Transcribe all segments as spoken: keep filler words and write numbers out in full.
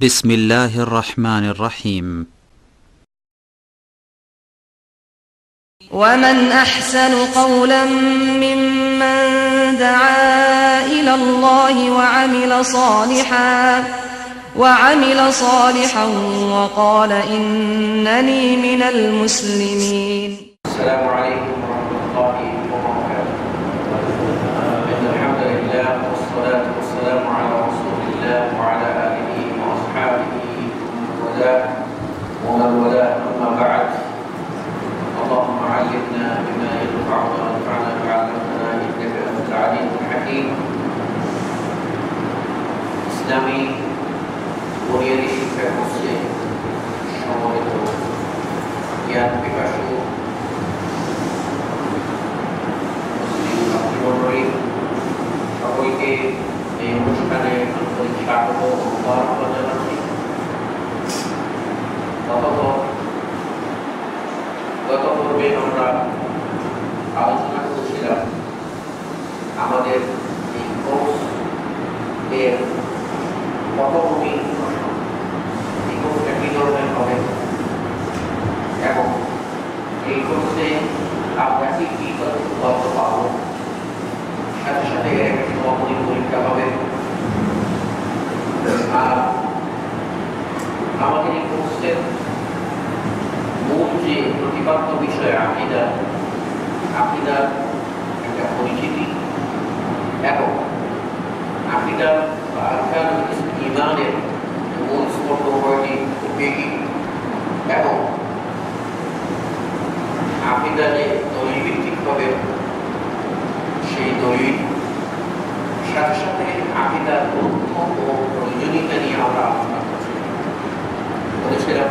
بسم الله الرحمن الرحيم ومن أحسن قولا ممن دعا إلى الله وعمل صالحا وعمل صالحا وقال إنني من المسلمين. السلام عليكم ورحمة الله وبركاته. إن الحمد لله والصلاة والسلام على رسول الله وعلى آله وأصحابه ومن والاه. أما بعد، اللهم علمنا بما ينفعنا وانفعنا بعلمنا إنك أنت العليم الحكيم. إسلامي Bunyadi Syekh Muslim nomor itu yang dimaksud Muslim Abdul Rahim apa ini yang menunjukkan untuk kita berbuat pada nanti apa-apa apa-apa perbedaan orang awalnya kecil আমাদের এই course এর পটভূমি একই ধরনের হবে এবং এই কোর্সে আমরা কি কী তথ্য পাব, সাথে সাথে একটি সমাপনী পরীক্ষা হবে। আর আমাদের এই কোর্সের মূল যে প্রতিপাদ্য বিষয় আকিদা, আকিদার একটা পরিচিতি এবং আকিদার ইমানের মূল স্পষ্ট হয়নি বেগি এবং আকিদা যে দলিল ভিত্তিক হবে সেই দলিল, সাথে সাথে আকিদার গুরুত্ব ও প্রয়োজনীয়তা নিয়ে আমরা আলোচনা করছি। বলেছিলাম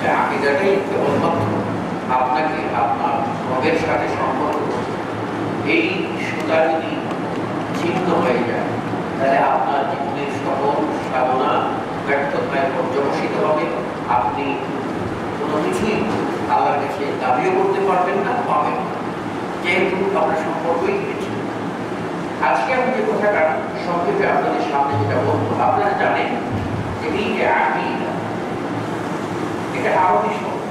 যে আকিদাটাই কেবলমাত্র আপনাকে আপনার রবের সাথে সম্পর্ক, এই সুতা যদি ছিন্ন হয়ে যায় তাহলে আপনার জীবনের সকল সাধনা ব্যর্থতায় পর্যবসিত হবে। আপনি কোনো কিছুই আল্লাহর কাছে দাবিও করতে পারবেন না, পাবেন না, যেহেতু আপনার সম্পর্কই রয়েছে। আজকে আমি যে কথাটা সংক্ষেপে আপনাদের সামনে যেটা বলবো, আপনারা জানেন যে এই যে আকীদা, এটা আরবি শব্দ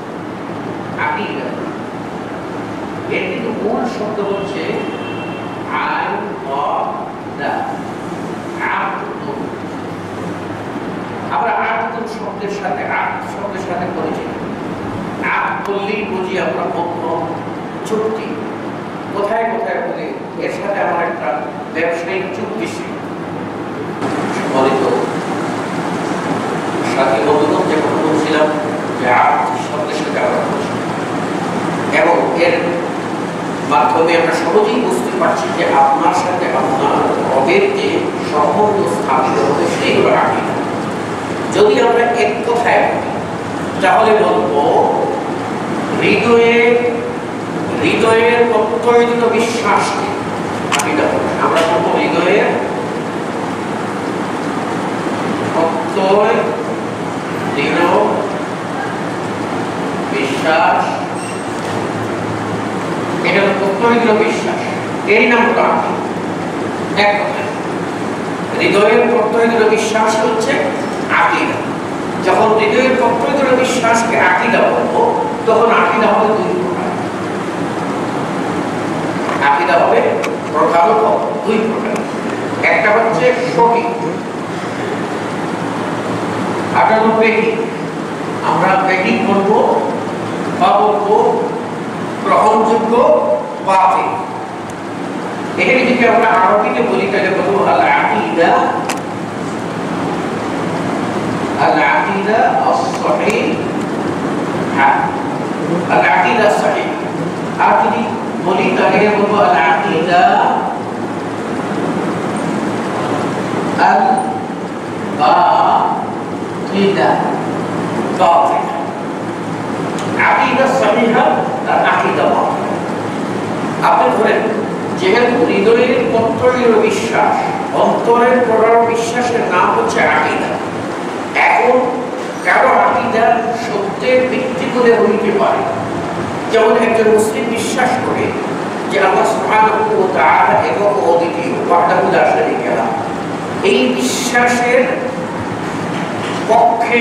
আকীদা, এর কিন্তু মূল শব্দ হচ্ছে আইন দা। আমরা আব্দুল শব্দের সাথে আব্দুল শব্দের সাথে পরিচিত। আব্দুল্লি বুঝি আমরা বন্ধু চুক্তি, কোথায় কোথায় বলি এর সাথে আমার একটা ব্যবসায়িক চুক্তি ছিল। সাথী বন্ধুগণ, যখন বলছিলাম যে আব্দুল শব্দের সাথে আমরা পরিচিত এবং এর মাধ্যমে আমরা সহজেই বুঝতে পারছি যে আপনার সাথে আপনার রবের যে সম্পর্ক স্থাপিত হবে সেইগুলো আকিদা। যদি আমরা এক কথায় বলি তাহলে বলবো হৃদয়ের হৃদয়ের অন্তর্নিহিত বিশ্বাসকে আকিদা বলে। আমরা বলবো হৃদয়ের অন্তর্নিহিত বিশ্বাস, এটা অন্তর্নিহিত বিশ্বাস, এই নামটা আকিদা। এক কথায় হৃদয়ের অন্তর্নিহিত বিশ্বাস হচ্ছে আকিদা। যখন হৃদয়ের অন্তর্নিহিত বিশ্বাসকে আকিদা বলবো তখন আকিদা হবে দুই প্রকার। আকিদা হবে প্রধানত দুই প্রকার, একটা হচ্ছে শরীক। আকার পেটি আমরা পেটি বলবো বা বলবো গ্রহণযোগ্য বাতিল। এখানে যদি আমরা আরবিতে বলি তাহলে বলবো আল আকিদা العقيدة الصحيحة. العقيدة الصحيحة আপনি বলি তাহলে বলবো আল আকিদা আল বাতিলা বাতিলা। আকিদা সহিহা আর আকিদা বাতিলা। আপনি ধরেন যেহেতু হৃদয়ের অন্তরের বিশ্বাস, অন্তরের প্রগাঢ় বিশ্বাসের নাম হচ্ছে আকিদা। এখন কারো আকিদা সত্যের ভিত্তি করে হইতে পারে, যেমন একজন মুসলিম বিশ্বাস করে যে আল্লাহ সুবহানাহু ওয়া তাআলা একক অদ্বিতীয় ওয়াহদাহু লা শারীকা লাহু, এই বিশ্বাসের পক্ষে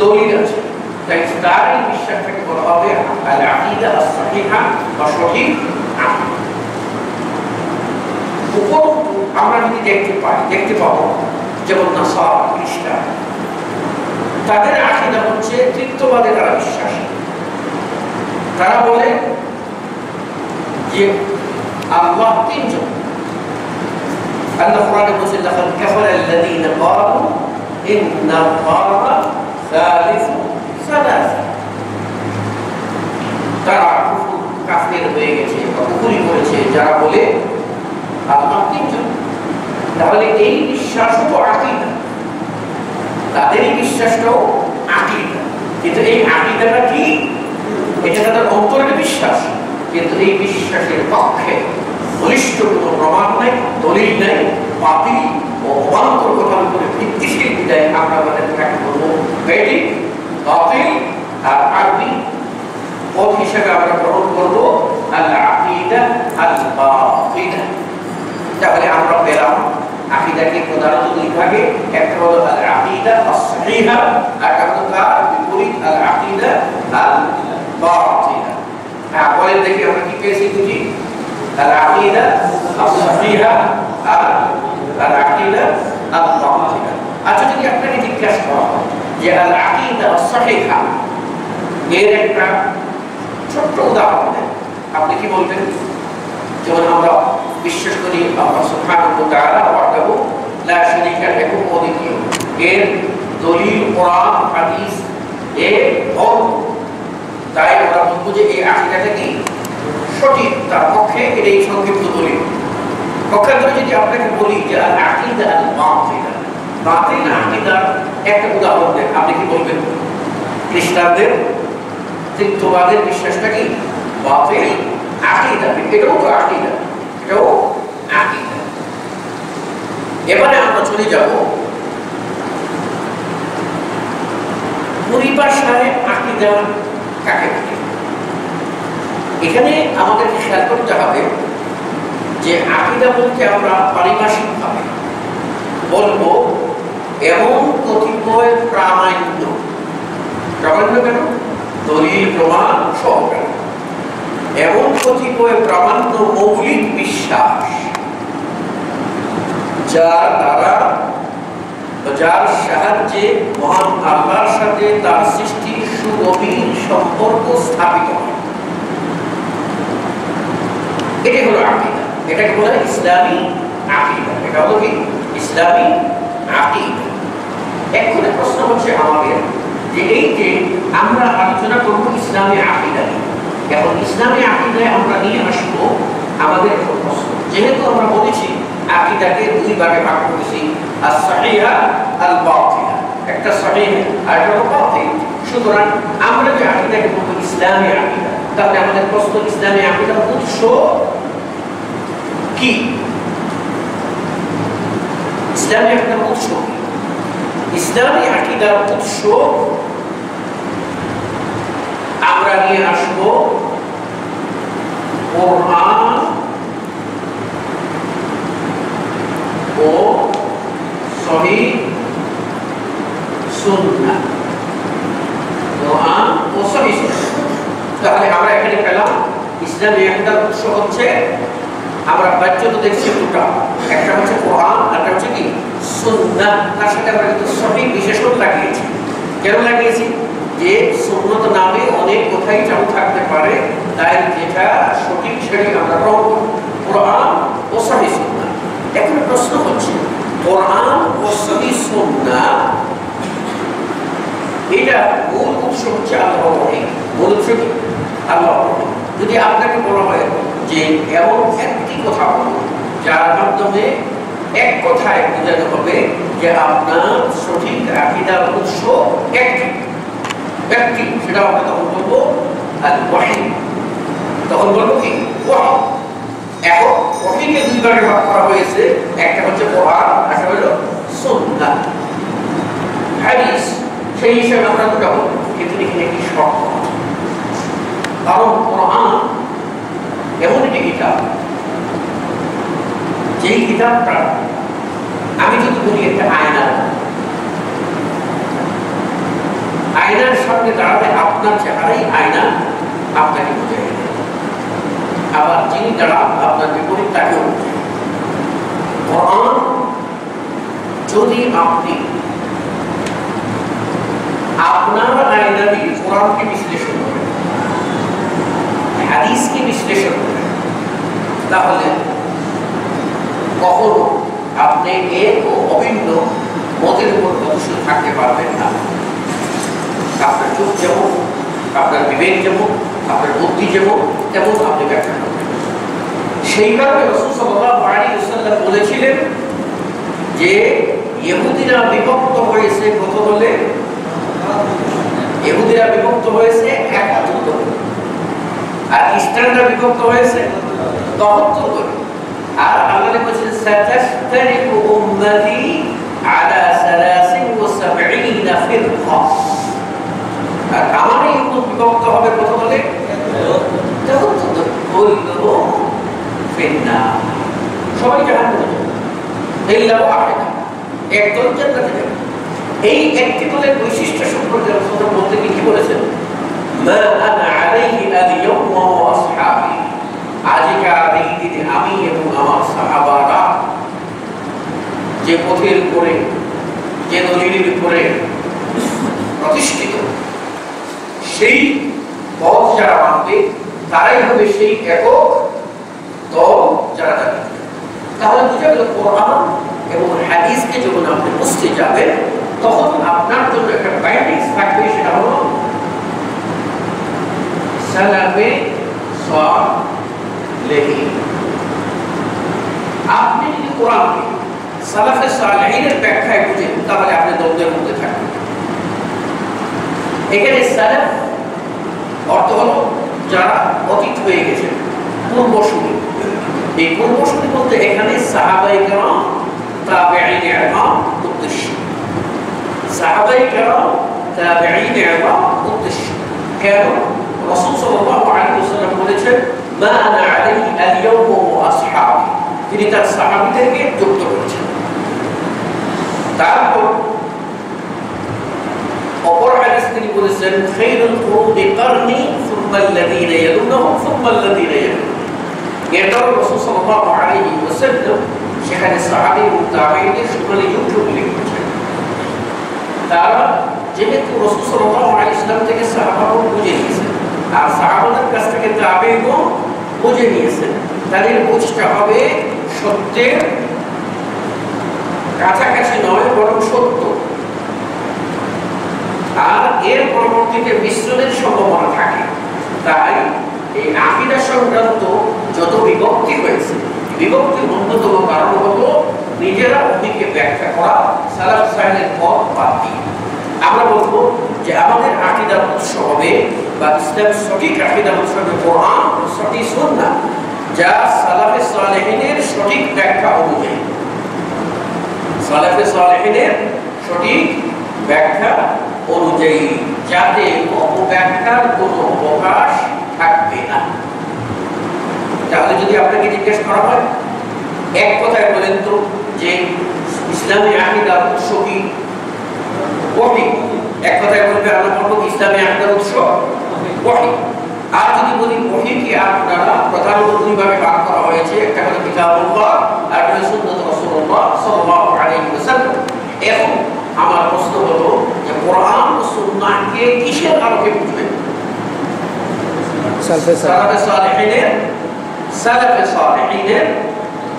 দলিল আছে। তাই তারই বিশ্বাস থেকে বলা হবে আল আকীদা আস সহিহা বা সঠিক আকীদা। উপরন্তু আমরা যদি দেখতে পাই দেখতে পাবো যেমন নাসারা খ্রিস্টান তাদের আকীদা হচ্ছে তৃতীয়বাদে তারা বিশ্বাস। তারা বলে যে আল্লাহ তিনজন أن القرآن يقول لقد كفر الذين قالوا إن الله ثالث ثلاثة. তারা কাফির হয়ে গেছে বা কুফরি করেছে যারা বলে আল্লাহ তিনজন। তাহলে এই বিশ্বাসও আকীদা, তাদের এই বিশ্বাসটাও আকীদা, কিন্তু এই আকীদাটা কি এটা তাদের অন্তরের বিশ্বাস, কিন্তু এই বিশ্বাসের পক্ষে বলিষ্ঠ কোনো প্রমাণ নাই, দলিল নাই, পাপী ও অবান্তর কথার উপরে ভিত্তিশীল বিদায় আমরা আমাদের ব্যাখ্যা করব। বেদিক বাতিল আর আরবি পথ হিসেবে আমরা গ্রহণ করব আল আকীদা আল বাতিলা। তাহলে আমরা পেলাম আকীদাকে প্রধানত দুই ভাগে, একটা হলো আল আকীদা আস সহিহা আর একটা তার বিপরীত আল আকীদা আল বাতিলা। হ্যাঁ বলেন দেখি আমরা কি পেয়েছি বুঝি? العقيدة الصحيحة العقيدة الباطلة। أتجد أنني تكشف يا العقيدة الصحيحة غير كذا شو تقولون؟ أبدي كي بقول لك جماعة أمرا بيشكرني الله سبحانه وتعالى وعده لا شريك له بودي كيو غير دليل قرآن حديث إيه هم داير ولا بقول لك إيه عقيدة كذي সঠিক তার পক্ষে। এটাই সংক্ষিপ্ত দলিল। পক্ষান্তরে যদি আপনাকে বলি যে আল আকীদা আল বাতিলা, বাতিল আকীদার একটা উদাহরণ দেন, আপনি কি বলবেন? খ্রিস্টানদের ত্রিত্ববাদের বিশ্বাসটা কি বাতিল আকীদা, এটাও তো আকীদা, এটাও আকীদা। এবারে আমরা চলে যাব পরিভাষায় আকীদা কাকে বলে। এখানে আমাদের খেয়াল করতে হবে যে আকীদা বলতে আমরা পারিভাষিকভাবে বলবো এমন কতিপয় প্রামাণ্য প্রামাণ্য কেন দলিল প্রমাণ সহকারে এমন কতিপয় প্রামাণ্য মৌলিক বিশ্বাস যার দ্বারা যার সাহায্যে মহান আল্লাহর সাথে তার সৃষ্টির সুগভীর সম্পর্ক স্থাপিত হয়, এটাই হলো আকীদা। এটাকে বলা হয় ইসলামী আকীদা। এটা হলো কি ইসলামী আকীদা। এখন প্রশ্ন হচ্ছে আমাদের যে এই যে আমরা আলোচনা করব ইসলামী আকীদা নিয়ে, এখন ইসলামী আকীদায় আমরা নিয়ে আসবো আমাদের প্রশ্ন। যেহেতু আমরা বলেছি আকীদাকে দুই ভাগে ভাগ করেছি আস সহিহা আল বাতিলা, একটা সহিহ আর একটা বাতিল। সুতরাং আমরা যে আকীদাকে বলবো ইসলামী আকীদা, তাহলে আমাদের প্রশ্ন ইসলামী আকীদার উৎস কি? ইসলামী আকীদার উৎস ইসলামী আকীদার উৎস আমরা নিয়ে আসবো কোরআন ও সহিহ সুন্নাহ। কোরআন ও সহিহ সুন্নাহ। তাহলে আমরা এখানে পেলাম ইসলামী আকীদার উৎস হচ্ছে আমরা বাচ্চাদের দেখছি দুটো, একটা হচ্ছে কোরআন আর একটা হচ্ছে কি সুন্নাহ। তার সাথে আমরা কিন্তু সঠিক বিশেষণ লাগিয়েছি। কেন লাগিয়েছি? যে সুন্নাত নামে অনেক কথাই চালু থাকতে পারে, তাই যেটা সঠিক সেটাই আমরা গ্রহণ করব, কোরআন ও সহিহ সুন্নাহ। এখন প্রশ্ন হচ্ছে কোরআন ও সহিহ সুন্নাহ এটা মূল উৎস হচ্ছে আল্লাহ। মূল উৎস কি? আল্লাহ। যদি আপনাকে বলা হয় যে এমন একটি কথা বলুন যার মাধ্যমে এক কথায় বোঝাতে হবে যে আপনার সঠিক আকীদার উৎস একটি ব্যক্তি, সেটা আমরা তখন বলবো আল ওয়াহী। তখন বলবো কি ওয়াহী। এখন ওয়াহীকে দুই ভাগে ভাগ করা হয়েছে, একটা হচ্ছে কোরআন আর একটা হলো সুন্নাহ হাদিস। সেই হিসাবে আমরা দুটো বলবো, কিন্তু এখানে একটি শর্ত। কারণ কোরআন এমন একটি কিতাব যেই কিতাবটা আমি যদি বলি একটা আয়না, के दाड़ाबे आपनार चेहराई आयना आपनाके बोझाয় আবার যিনি দাঁড়ান আপনার বিপরীত তাকেও বোঝায়। কোরআন যদি আপনি আপনার আয়না দিয়ে কোরআনকে বিশ্লেষণ করেন হাদিসকে বিশ্লেষণ করেন তাহলে কখনো আপনি এক ও অভিন্ন মতের উপর প্রতিষ্ঠিত থাকতে পারবেন না। আপনার চোখ যেমন আপনার বিবেক যেমন আপনার বুদ্ধি যেমন তেমন আপনি ব্যাখ্যা করবেন। সেই কারণে রাসূল সাল্লাল্লাহু আলাইহি ওয়াসাল্লাম বলেছিলেন যে ইহুদিরা বিভক্ত হয়েছে কত দলে, ইহুদিরা বিভক্ত হয়েছে একাত্তর দলে আর খ্রিস্টানরা বিভক্ত হয়েছে বাহাত্তর দলে। আর আল্লাহ বলেছেন সাতাশতারিকু উম্মতি আলা সালাসিন ওয়া সাবঈনা ফিরকা, আর আমার এই উম্মত বিভক্ত হবে কত দলে, সবাই জাহান্নামে একদল জান্নাতে যাবে। এই একটি দলের বৈশিষ্ট্য সম্পর্কে রাসূলুল্লাহ বলতে কি বলেছেন, মা আনা আলাইহি আল-ইয়াওম ওয়া আসহাবি, আজকের এই দিনে আমি এবং আমার সাহাবারা যে পথের উপরে যে দলিলের উপরে প্রতিষ্ঠিত সেই পথ যারা মানবে তারাই হবে সেই একক দল যারা থাকে। তাহলে বুঝা গেল কোরআন এবং হাদিসকে যখন আপনি বুঝতে যাবেন তখন আপনার জন্য একটা বাইন্ডিং থাকবে, সেটা হলো সালাফে সালেহীন। আপনি যদি কোরআনকে সালাফে সালেহীনের ব্যাখ্যায় বুঝেন তাহলে আপনি দ্বন্দ্বের মধ্যে থাকবেন। এখানে সালাফ অর্থ হলো যারা অতীত হয়ে গেছেন পূর্বসূরি। এই পূর্বসূরি বলতে এখানে সাহাবায়ে কেরাম তাবেঈনে কেরাম উদ্দেশ্য, সাহাবায়ে কেরাম তাবেঈনে কেরাম উদ্দেশ্য। কেন রাসূল সাল্লাল্লাহু আলাইহি ওয়াসাল্লাম বলেছেন মা আনা আলাইহি আল-ইয়াওম ওয়া আসহাবি, তিনি তার সাহাবীদেরকে যুক্ত করেছেন। তারপর অপর হাদিস তিনি বলেছেন খায়রুল কুরুনি কারনি সুম্মা আল্লাযীনা ইয়ালুনহুম সুম্মা আল্লাযীনা ইয়ালুনহুম। এটা রাসূল সাল্লাল্লাহু আলাইহি ওয়াসাল্লাম সেখানে সাহাবী ও তাবেঈদের সম্পর্কে উল্লেখ করেছেন। তারা যেহেতু রাসূল সাল্লাল্লাহু আলাইহি ওয়াসাল্লাম থেকে সাহাবাগণ বুঝে নিয়েছেন আর সাহাবাদের কাছ থেকে তাবেঈগণ বুঝে নিয়েছেন, তাদের বুঝটা হবে সত্যের কাছাকাছি নয় বরং সত্য, আর এর পরবর্তীতে মিশ্রণের সম্ভাবনা থাকে। তাই এই আকীদা সংক্রান্ত যত বিভক্তি হয়েছে বিভক্তির অন্যতম কারণ হলো নিজেরা ওদিকে ব্যাখ্যা করা সালাফ সালেহীনের পথ বাদ দিয়ে। আমরা বলবো যে আমাদের আকীদার উৎস হবে বা ইসলাম সঠিক আকীদার উৎস হবে কোরআন ও সঠিক সুন্নাহ, যা সালাফে সালেহীনের সঠিক ব্যাখ্যা অনুযায়ী সালাফে সালেহীনের সঠিক ব্যাখ্যা অনুযায়ী যাতে অপব্যাখ্যার কোনো অবকাশ থাকবে না। তাহলে যদি আপনাকে জিজ্ঞেস করা হয় এক কথায় বলেন তো যে ইসলামী আকীদার উৎস কি, এক কথায় বলবে আমরা বলবো ইসলামী আকীদার উৎস ওহী। আর যদি বলি ওহীকে আপনারা প্রধানত দুইভাবে ভাগ করা হয়েছে, একটা হলো কিতাবুল্লাহ আর একটা সুন্নাত রাসূলুল্লাহ সাল্লাল্লাহু আলাইহি ওয়াসাল্লাম। এখন আমার প্রশ্ন হলো যে কোরআন ও সুন্নাহকে কিসের আলোকে বুঝবেন? সালাফে সালেহীনের সালাফে সালেহীনের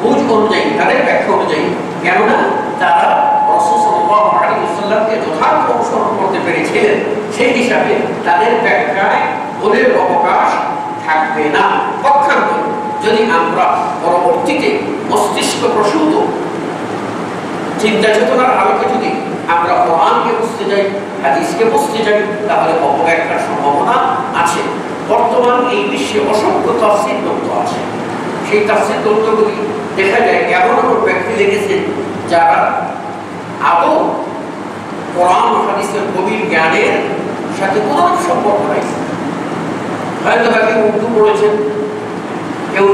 বুঝ অনুযায়ী, তাদের ব্যাখ্যা অনুযায়ী। কেননা তারা রাসূল সাল্লাল্লাহু আলাইহি ওয়াসাল্লামকে যথার্থ অনুসরণ করতে পেরেছিলেন, সেই হিসাবে তাদের ব্যাখ্যায় ওদের অবকাশ থাকবে না। পক্ষান্তরে যদি আমরা পরবর্তীতে মস্তিষ্ক প্রসূত চিন্তা চেতনার আলোকে যদি আমরা কোরআনকে বুঝতে যাই হাদিসকে বুঝতে যাই তাহলে অপব্যাখ্যার সম্ভাবনা আছে। বর্তমান এই বিশ্বে অসংখ্য তাফসীর গ্রন্থ আছে, সেই তাফসীর গ্রন্থগুলি দেখা যায় এমন এমন ব্যক্তি লিখেছেন যারা আদৌ কোরআন হাদিসের গভীর জ্ঞানের সাথে কোনো সম্পর্ক নাই। হয়তো বা কেউ উর্দু পড়েছেন, কেউ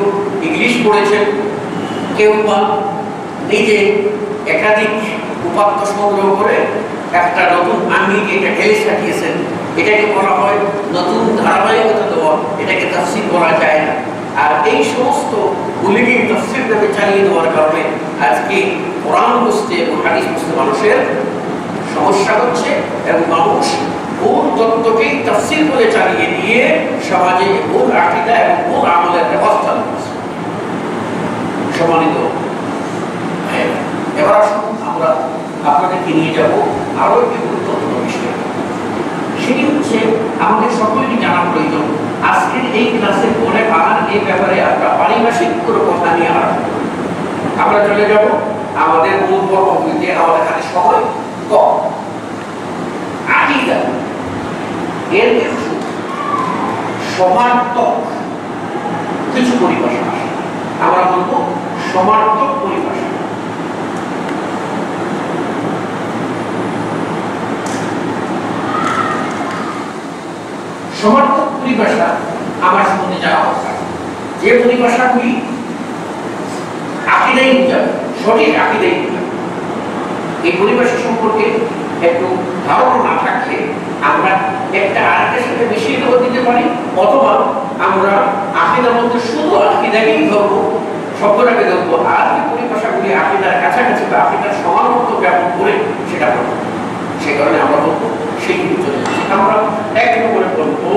ইংলিশ পড়েছেন, কেউ বা নিজে একাধিক উপাত্ত সংগ্রহ করে একটা নতুন আঙ্গিকে এটা ঢেলে সাজিয়েছেন। এটাকে বলা হয় নতুন ধারাবাহিকতা দেওয়া, এটাকে তাফসীর বলা যায় না। আর এই সমস্ত ভুলকে তাফসীরভাবে চালিয়ে দেওয়ার কারণে আজকে কোরআন বুঝতে এবং হাদিস বুঝতে মানুষের সমস্যা হচ্ছে এবং মানুষ ভুল তত্ত্বকেই তাফসীর বলে চালিয়ে দিয়ে সমাজে ভুল আকীদা এবং ভুল আমলের অবস্থান করছে। সম্মানিত, এবার আসুন আমরা আপনাদেরকে নিয়ে যাব আরও একটি গুরুত্বপূর্ণ বিষয়, সেটি হচ্ছে আমাদের সকলেরই জানা প্রয়োজন। আজকের এই ক্লাসের পরে আর এই ব্যাপারে আমরা পারিভাষিক কোনো কথা নিয়ে আসবো। আমরা চলে যাব আমাদের মূল পর্বগুলিতে। আমাদের হাতে সময় কম। আকীদা এর কিছু সমার্থক কিছু পরিভাষা আছে, আমরা বলবো সমার্থক পরিভাষা। সমার্থক পরিভাষা আমার সম্বন্ধে জানা দরকার, যে পরিভাষাগুলি আকীদাই বোঝায়, সঠিক আকীদাই বোঝায়। এই পরিভাষা সম্পর্কে একটু ধারণা না থাকলে আমরা একটা আরেকটার সাথে মিশিয়ে দেওয়া দিতে পারি, অথবা আমরা আকীদার মধ্যে শুধু আকীদাকেই ধরবো, শব্দটাকে ধরবো। আর এই পরিভাষাগুলি আকীদার কাছাকাছি বা আকীদার সমার্থক ব্যাপক করে সেটা করবো। সে কারণে আমরা বলবো সেই চলে যাচ্ছি। আমরা এক নম্বরে বলবো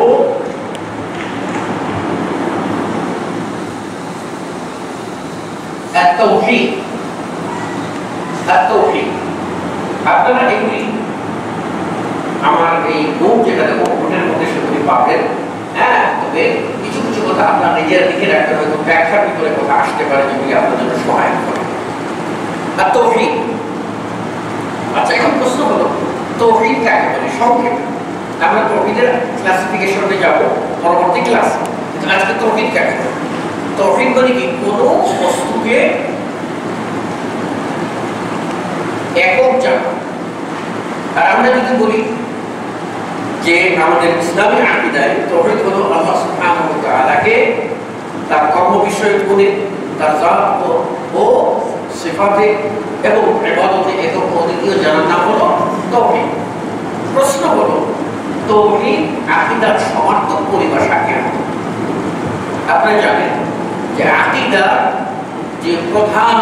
তাওহীদ। তাওহীদ আপনারা এগুলি আমার এই নোট যেটা দেবো নোটের মধ্যে সেগুলি পাবেন। হ্যাঁ, তবে কিছু কিছু কথা আপনার নিজেরা লিখে রাখতে হয়তো ব্যাখ্যার ভিতরে কথা আসতে পারে, যেগুলি আপনার জন্য সহায়ক করে। তাওহীদ, আচ্ছা এখন প্রশ্ন হলো তাওহীদ কাকে বলে? সংক্ষেপে আমরা তাওহীদের ক্লাসিফিকেশনে যাব পরবর্তী ক্লাস, কিন্তু আজকে তাওহীদ কাকে বলে? তাওহীদ মানে কি? কোনো বস্তুকে একক জানা। আর আমরা যদি বলি যে আমাদের ইসলামী আকীদায় তাওহীদ হলো আল্লাহ সুবহানাহু ওয়া তাআলাকে তার কর্ম বিষয়ক গুণে, তার জাত ও সিফাতে এবং ইবাদতে একক অদ্বিতীয় জানার নাম হলো তাওহীদ। প্রশ্ন হলো তাওহীদ আকীদার সমার্থক পরিভাষা কেমন? আপনারা জানেন যে আকীদার যে প্রধান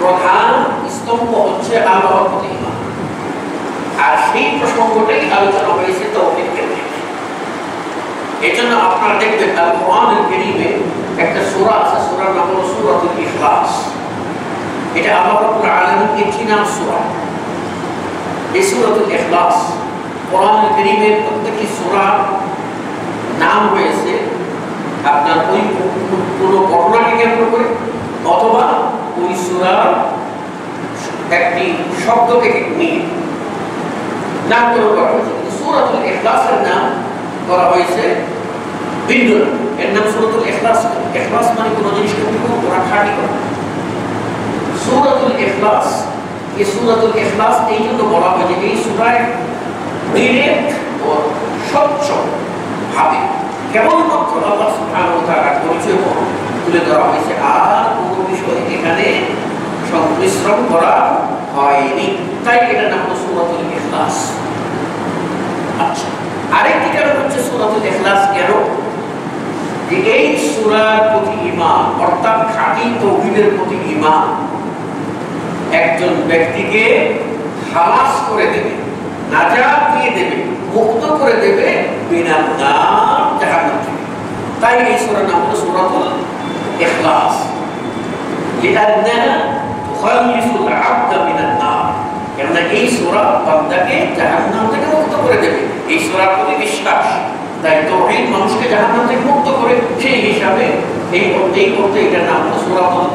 প্রধান স্তম্ভ হচ্ছে আল্লাহর প্রতি ঈমান, আর সেই প্রসঙ্গটাই আলোচনা হয়েছে তাওহীদ কেন্দ্রে। এজন্য আপনারা দেখবেন আল কোরআনুল কারীমে একটা সূরা আছে, সূরার নাম হলো সূরাতুল ইখলাস। এটা আল্লাহ রাব্বুল আলামিনের একটি নাম সূরা। এই সূরাতুল ইখলাস কোরআনুল কারীমের প্রত্যেকটি সূরা নাম হয়েছে আপনার ওই কোনো ঘটনাকে কেন্দ্র করে, অথবা ওই সূরার একটি শব্দকে নিয়ে নামকরণ করা হয়েছে। সূরাতুল ইখলাসের নাম করা হয়েছে বিন্দু। এর নাম সূরাতুল ইখলাস। ইখলাস মানে কোনো জিনিসকে পুরো খাঁটি করা। সূরাতুল ইখলাস, এই সূরাতুল ইখলাস এই জন্য বলা হয় যে এই সূরায় ডিরেক্ট ও স্বচ্ছ ভাবে কেবলমাত্র আল্লাহ সুবহানাহু ওয়া তাআলার পরিচয় তুলে ধরা হয়েছে, আর কোনো বিষয় এখানে সংমিশ্রণ করা হয়নি। তাই এটার নাম হলো সূরাতুল ইখলাস। আচ্ছা, আরেকটি কারণ হচ্ছে সূরাতুল ইখলাস কেন? যে এই সূরার প্রতি ঈমান অর্থাৎ খাঁটি তাওহীদের প্রতি ঈমান একজন ব্যক্তিকে খালাস করে দেবে, নাজাত দিয়ে দেবে, মুক্ত করে দেবে বিনা নাম জাহান্নাম থেকে। তাই এই সূরার নাম হলো সূরাতুল ইখলাস। তুখাল্লিসুল আবদা মিনান নার, কেননা এই সূরা বান্দাকে জাহান্নাম থেকে মুক্ত করে দেবে। এই সূরার প্রতি বিশ্বাস। তাই তাওহীদ মানুষকে জাহান্নাম থেকে মুক্ত করে, সেই হিসাবে এই এই করতে এটার নাম হলো সূরাতুল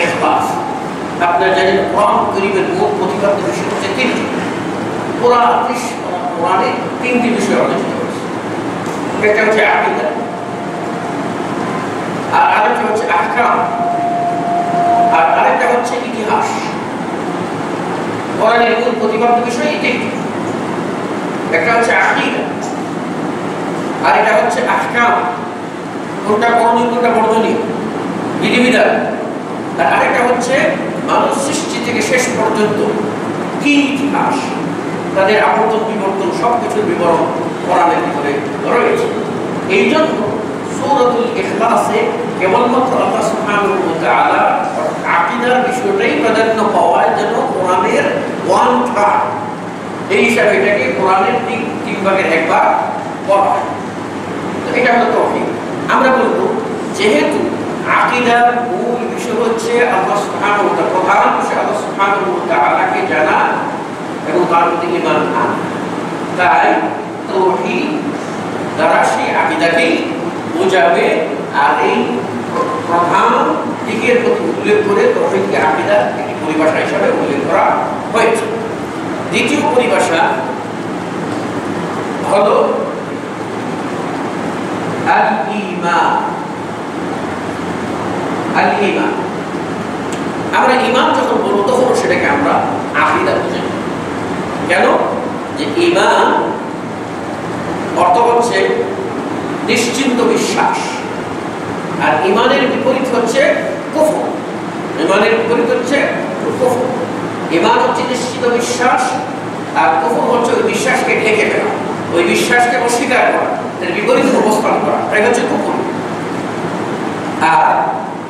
ইখলাস। আপনারা জানেন কোরআন কারীমের মোট প্রতিপাদ্য বিষয় হচ্ছে তিনটি। পুরা কোরআনে তিনটি বিষয় আলোচিত হয়েছে। একটা হচ্ছে আকীদা, আর আরেকটা হচ্ছে আহকাম, আর আরেকটা হচ্ছে ইতিহাস। কোরআনের মূল প্রতিপাদ্য বিষয় এই তিনটি। একটা হচ্ছে আকীদা, আর এটা হচ্ছে আহকাম, কোনটা করণীয় কোনটা বর্জনীয় বিধিবিধান, আর আরেকটা হচ্ছে মানুষ সৃষ্টি থেকে শেষ পর্যন্ত কি ইতিহাস। তাদের আপর্তন বিবর্তন সবকিছুর বিবরণ কোরআনের ভিতরে রয়েছে। এইজন্য সূরাতুল ইখলাসে কেবলমাত্র আল্লাহ সুবহানাহু ওয়া তাআলা আকীদার বিষয়টাই প্রাধান্য পাওয়ায় যেন কোরআনের ওয়ান থার্ড এই হিসাবে এটাকে কোরআনের তিন তিন ভাগের এক ভাগ বলা হয়। তো এটা হলো তৌহিদ। আমরা বলবো যেহেতু আকীদার মূল বিষয় হচ্ছে আল্লাহ সুবহানাহু ওয়া তাআলা প্রধান বিষয় আল্লাহ সুবহানাহু ওয়া তাআলাকে জানা এবং তার প্রতি ঈমান আনা। তাই তৌহিদ দ্বারা সেই আকীদাকেই বোঝাবে আর এই প্রধান দিকের প্রতি উল্লেখ করে তৌহিদকে আকীদার একটি পরিভাষা হিসাবে উল্লেখ করা হয়েছে। দ্বিতীয় পরিভাষা হলো আল ঈমান। আল ঈমান আমরা ঈমান যখন বলবো তখন সেটাকে আমরা আকীদা বুঝি। কেন যে ঈমান অর্থ হচ্ছে নিশ্চিন্ত বিশ্বাস আর ঈমানের বিপরীত হচ্ছে কুফর। ঈমানের বিপরীত হচ্ছে কুফর। ঈমান হচ্ছে নিশ্চিত বিশ্বাস আর কুফর হচ্ছে ওই বিশ্বাসকে ঢেকে ফেলা, ওই বিশ্বাসকে অস্বীকার করা, এর বিপরীত অবস্থান করা, এটাই হচ্ছে কুফর। আর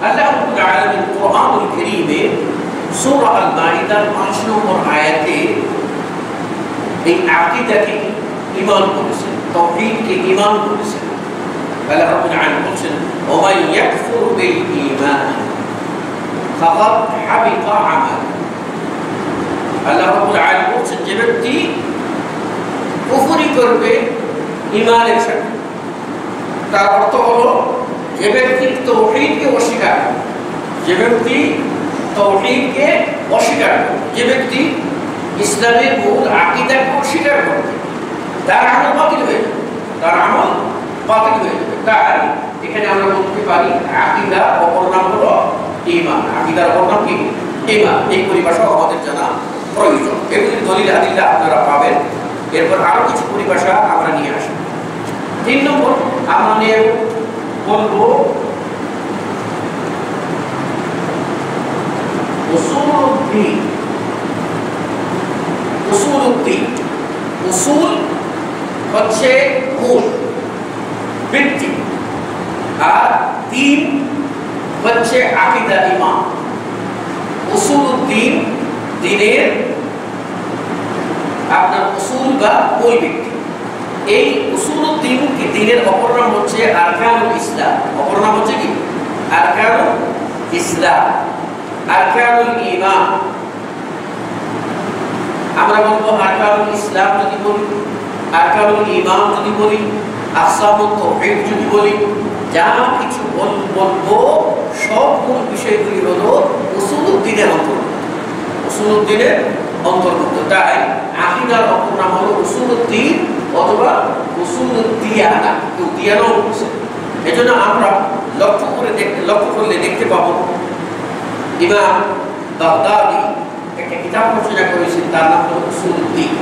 আল্লাহ রাব্বুল আলামিন কোরআনুল কারীমে সূরা আল মাইদার পাঁচ নম্বর আয়াতে এই আকীদাকে ঈমান বলেছেন, তাওহীদকে ঈমান বলেছেন। আল্লাহ রাব্বুল আলামিন বলেছেন ওয়া ইয়াকফুরু বিল ঈমান ফাকাদ হাবিতা আমাল। আল্লাহ রাব্বুল আলামিন বলেছেন যে ব্যক্তি কুফরি করবে ঈমানের সাথে, তার অর্থ হলো যে ব্যক্তি তাওহীদকে অস্বীকার করবে, যে ব্যক্তি তাওহীদকে অস্বীকার করবে, যে ব্যক্তি ইসলামের মূল আকীদাকে অস্বীকার করবে তার আমল বাতিল হয়ে যাবে, তার আমল বাতিল হয়ে যাবে। তাই এখানে আমরা বলতে পারি আকীদা অপর নাম হলো ঈমান। আকীদার অপর নাম কি? ঈমান। এই পরিভাষা আমাদের জানা প্রয়োজন। এগুলি দলিল হাদিসে আপনারা পাবেন। এরপর আরও কিছু পরিভাষা আমরা নিয়ে আসব। তিন নম্বর আমরা নিয়ে বলবো উসূলুদ্দিন। উসূলুদ্দিন উসূল হচ্ছে মূল ভিত্তি আর দ্বীন হচ্ছে আকীদা ঈমান। উসূলুদ্দিন দ্বীনের আপনার উসূল বা মূল ভিত্তি। এই উসূলুদ্দিন কি দ্বীনের অপর নাম হচ্ছে আরকানুল ইসলাম। অপর নাম হচ্ছে কি? আরকানুল ইসলাম, আরকানুল ঈমান। আমরা বলবো আরকানুল ইসলাম যদি বলি, আরকানুল ঈমান যদি বলি, আকসামুত তাওহীদ যদি বলি, যা কিছু বলবো সবগুলো বিষয়গুলি হলো উসূলুদ্দিনের অন্তর্ভুক্ত। উসূলুদ্দিনের অন্তর্ভুক্ত। তাই আকীদার অপর নাম হলো উসূলুদ্দিন অথবা উসূলুদ্দিয়ানা। তো দিয়ানাও হচ্ছে। এজন্য আমরা লক্ষ্য করে দেখতে লক্ষ্য করলে দেখতে পাবো ইমাম বাগদাদি একটা কিতাব রচনা করেছেন, তার নাম হলো উসূলুদ্দিন।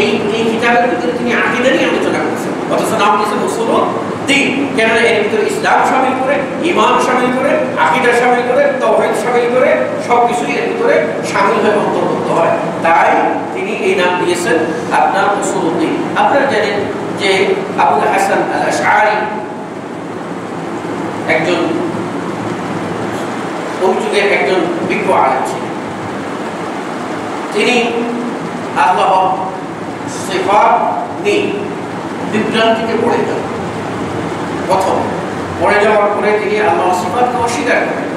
এই এই কিতাবের ভিতরে তিনি আকীদা নিয়ে আলোচনা করেছেন, অথচ নাম দিয়েছেন উসূলুদ্দিন। কেননা এর ভিতরে ইসলাম সামিল করে, ঈমান সামিল করে, আকীদা সামিল করে, তাওহীদ সামিল করে, সব কিছুই এর ভিতরে সামিল হয়ে অন্তর্ভুক্ত হয়। তাই তিনি এই নাম দিয়েছেন আপনার উসূলুদ্দিন। আপনারা জানেন যে আবুল হাসান আল আশআরী একজন ওই যুগের একজন বিজ্ঞ আলেম ছিলেন। তিনি আল্লাহ সিফাত নিয়ে বিভ্রান্তিতে পড়ে যান। প্রথম পড়ে যাওয়ার পরে তিনি আল্লাহ সিফাতকে অস্বীকার করেন।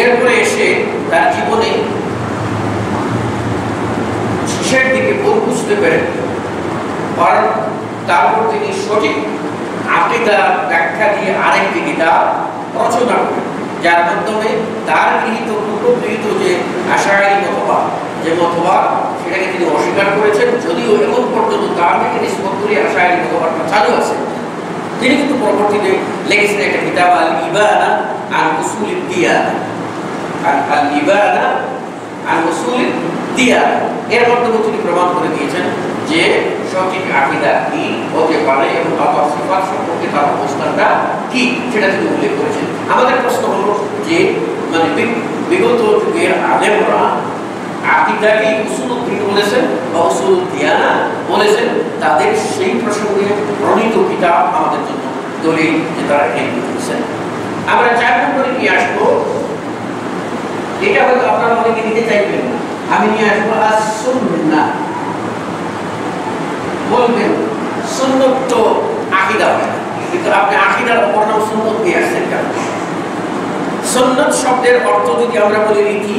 এরপরে এসে তার জীবনে শেষের দিকে ভুল বুঝতে পেরেন, আর তারপর তিনি সঠিক আকীদার ব্যাখ্যা দিয়ে আরেকটি কিতাব রচনা করেন, যার মাধ্যমে তার গৃহীত পূর্বগৃহীত যে আশআরী মতবাদ, যে মতবাদ সেটাকে তিনি অস্বীকার করেছেন। যদিও এখন পর্যন্ত তার থেকে নিষ্পত করে আশআরী মতবাদটা চালু আছে। তিনি কিন্তু পরবর্তীতে লিখেছেন একটা কিতাব আল ইবানা আন উসূলিদ দিয়ানা, আল ইবানা আন উসূলিদ দিয়ানা। এর মাধ্যমে তিনি প্রমাণ করে দিয়েছেন যে সঠিক আকীদা কি হতে পারে এবং আল্লাহর সিফাত সম্পর্কে তার অবস্থানটা কি, সেটা তিনি উল্লেখ করেছেন। আমাদের প্রশ্ন হলো যে মানে বিগত যুগের আলেমরা आकिदा के उसूल उद्दीन होने से और उसूल दियाना होने से तादें शेही प्रश्नों में रोनी तो किताब आमदन जुन्नो दोले जितना एक बिल्कुल से अगर चार नंबर की आज को ये क्या होगा अपना माने कितने टाइम लेगा हमें ये आज को असुन्ना बोल में सुन्नत तो आकिदा है लेकिन आपने आकिदा और ना सुन्नत भी ऐसे क्या सुन्नत शब्देर और तो जो कि हमरा बोले रीति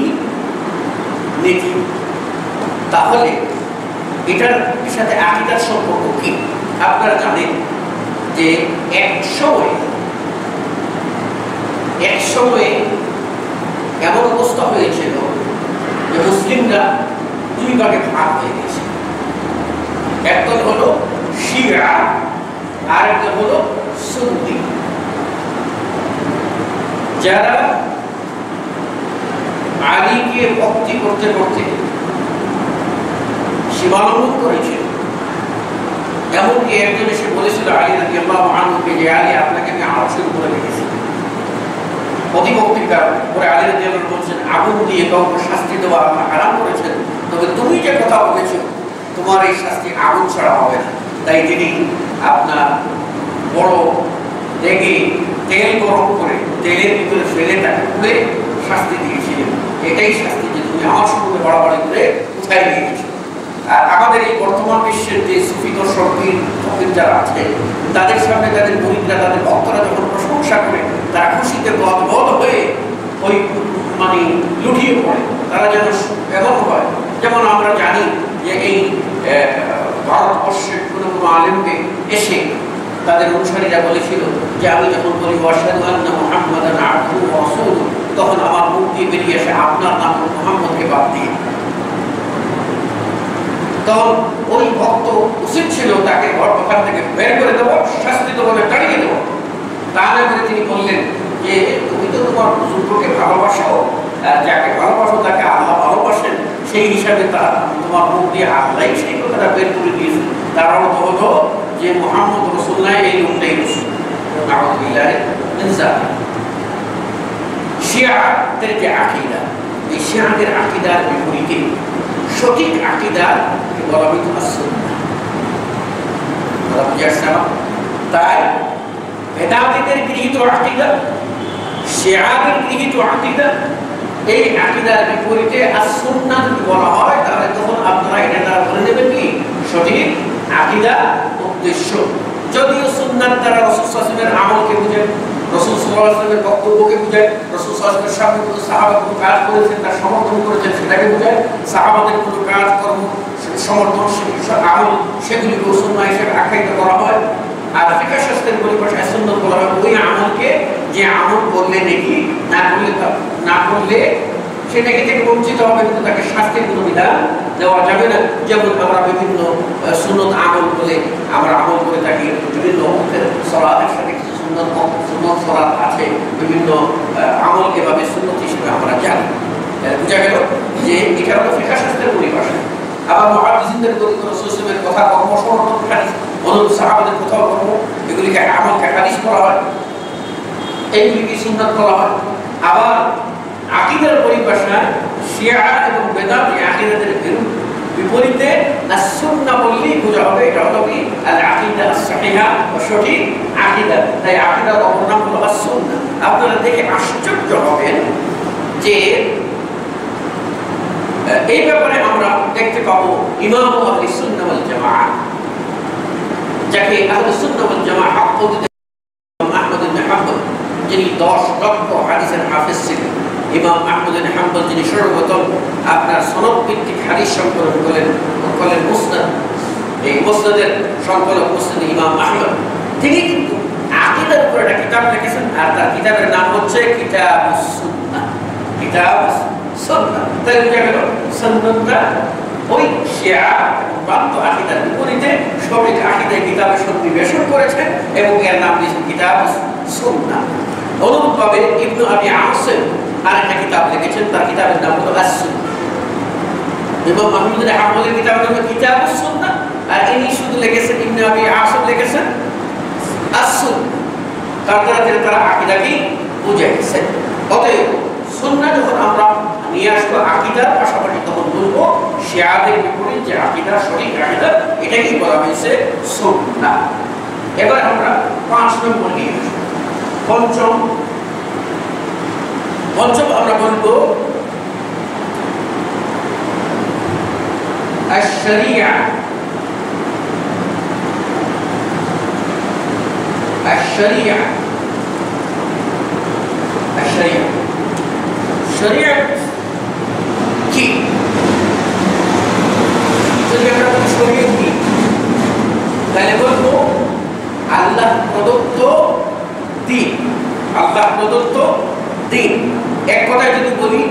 नीति ताहले इधर इशारे आकिदा शब्दों को की आप कर जाने जे एक शो है एक शो है या वो कुछ तो हुए चलो जो मुस्लिम का दूरी का के भाग है इसे एक तो बोलो शिया आर एक तो बोलो सुन्नी जरा आली के भक्ति करते करते शिवालंबन करेंगे। जब उनके एक दिन से बोले सिर्फ आली रखिए अल्लाह महान उनके जाली आपने क्या क्या आवाज़ शुरू कर दी थी। बहुत ही भक्ति कर और आली रखिए अल्लाह बोलते हैं आगू दिए काउ पर शास्त्री द्वारा आराम करेंगे। तो वे तुम ही क्या पता होगे जो तुम्हारे शास्त्री आगू चढ़ा होगा। ताईजी आपना बड़ो देगी तेल गरम करे तेले बिल्कुल फैले तक पूरे शास्त्री दिए এটাই শাস্তি যে তুমি আমার সঙ্গে বড়াবড়ি করে উঠাই নিয়ে গেছো। আর আমাদের এই বর্তমান বিশ্বের যে সুফি দর্শকদের ফকির যারা আছে তাদের সামনে তাদের মুরিদরা তাদের ভক্তরা যখন প্রশংসা করে তারা খুশিতে গদগদ হয়ে ওই মানে লুটিয়ে পড়ে তারা যেন ব্যবহার হয়। যেমন আমরা জানি যে এই ভারতবর্ষের কোনো কোনো আলেমকে এসে তাদের অনুসারীরা বলেছিল যে আমি যখন বলি ওয়াশহাদু আন্না মুহাম্মাদান আবদুহু ওয়া রাসূলুহু तो हम आवाज़ मुक्ति मिली है शायद आपना नाम मोहम्मद के बाद दी। तो वो ही भक्त उसी चीज़ों ताकि और पकड़ने के बैर को लेते हो शस्त्र तो बोले टड़ी के दो। ताने मेरे तीन बोलने ये तुम्हीं तो तुम्हारे बुजुर्गों के भाववाश हो जाके भाववाश हो ताकि आला भाववाश है शेही हिसाब से तारा तुम्हारे मुक्ति आला ही शेही को तारा बैर को लेती है तारा শিয়া দের যে আকীদা এই শিয়াদের আকীদার বিপরীতে সঠিক আকীদা বলা হয় সুন্নাহ বলা হয় সুন্নাহ তাই বেদাতীদের গৃহীত আকীদা শিয়াদের গৃহীত আকীদা এই আকীদার বিপরীতে সুন্নাহ বলা হয় তাহলে তখন আপনারা এটা দ্বারা বলে নেবেন কি সঠিক আকীদা উদ্দেশ্য যদিও সুন্নাহ দ্বারা রাসূল সাল্লাল্লাহু আলাইহি ওয়াসাল্লামের আমলকে বুঝায় रसूल सल्लल्लाहु अलैहि वसल्लम वक्तों के बुझे रसूल सल्लल्लाहु अलैहि वसल्लम को सहाबा को कार्य को से ता समर्थन को से ता के बुझे सहाबा के को कार्य कर्म समर्थन से आम शेगुल को सुनना से आकायदा करा হয় আর ফিকা শাস্ত্রের পরিভাষায় সুন্নাত বলা হয় ওই আমলকে যে আমল করলে নাকি না করলে না করলে সেটা কি থেকে বঞ্চিত হবে কিন্তু তাকে শাস্তির কোনো বিধান দেওয়া যাবে না। যেমন আমরা বিভিন্ন সুন্নাত আমল বলে আমরা আমল করে থাকি বিভিন্ন সালাতের সাথে সুন্নাত সুন্নাত সালাত আছে বিভিন্ন আমলকে ভাবে সুন্নাত হিসেবে আমরা জানি। বুঝা গেল যে এটা হলো ফিকহ শাস্ত্রের পরিভাষা। আবার মুহাদ্দিসিনদের গরিব রাসূলের কথা কর্ম সম্পর্কে হাদিস বলুন সাহাবাদের কথা কর্ম এগুলিকে আমলকে হাদিস বলা হয় এইগুলিকে সুন্নাত বলা হয়। আবার আকীদার পরিভাষা শিয়া এবং বেদাত আকীদাদের বিরুদ্ধে বিপরীতে সুন্নাহ বললেই বোঝা হবে এটা হলো কি আল আকীদা সহিহা ও সঠিক আকীদা। তাই আকীদার অপর নাম হলো সুন্নাহ। আপনারা দেখে আশ্চর্য হবেন যে এই ব্যাপারে আমরা দেখতে পাবো ইমাম আহলে সুন্নাহ ওয়াল জামাআ যাকে আহলে সুন্নাহ ওয়াল জামাআ হক দিতে আহমদ ইবনে হাম্বল যিনি দশ লক্ষ হাদিসের হাফেজ ছিলেন ইমাম আহমদ ইবনে হাম্বল যিনি সর্বপ্রথম আপনার সনদ ভিত্তিক হাদিস সংকলন করেন করেন মুসনাদ এই মুসনাদের সংকলক মুসনাদ ইমাম আহমদ তিনি কিন্তু আকীদার উপর একটা কিতাব লিখেছেন আর তার কিতাবের নাম হচ্ছে কিতাবুস সুন্নাহ কিতাবুস সুন্নাহ। তাই বুঝা গেল সুন্নাহটা ওই শিয়া প্রান্ত আকীদার বিপরীতে সঠিক আকীদার কিতাবের সন্নিবেশন করেছেন এবং এর নাম দিয়েছেন কিতাবুস সুন্নাহ। অনুরূপভাবে ইবনু আবি আসিম আরেকটা কিতাব লিখেছেন তার কিতাবের নাম হলো আস-সুন্নাহ। ইমাম আহমদ ইবনে হাম্বলের কিতাবের নাম কিতাবুস সুন্নাহ আর ইনি শুধু লিখেছেন ইবনু আবি আসিম লিখেছেন আস-সুন্নাহ। তার দ্বারা তারা আকীদাকে বুঝাইছেন। অতএব সুন্নাহ যখন আমরা নিয়ে আসবো আকীদা আকীদার পাশাপাশি তখন বলবো শিয়াদের বিপরীত যে আকীদা সঠিক আকীদা এটাকেই বলা হয়েছে সুন্নাহ। এবার আমরা পাঁচ নম্বর নিয়ে আসবো। পঞ্চম পঞ্চম আমরা বলবো আশ-শরিয়া। আশ-শরিয়া আশ-শরিয়া শরিয়া কি? যদি আমরা বলি শরিয়া কি তাহলে বলবো আল্লাহ প্রদত্ত দিন। আল্লাহ প্রদত্ত দিন এক কথায় যদি বলি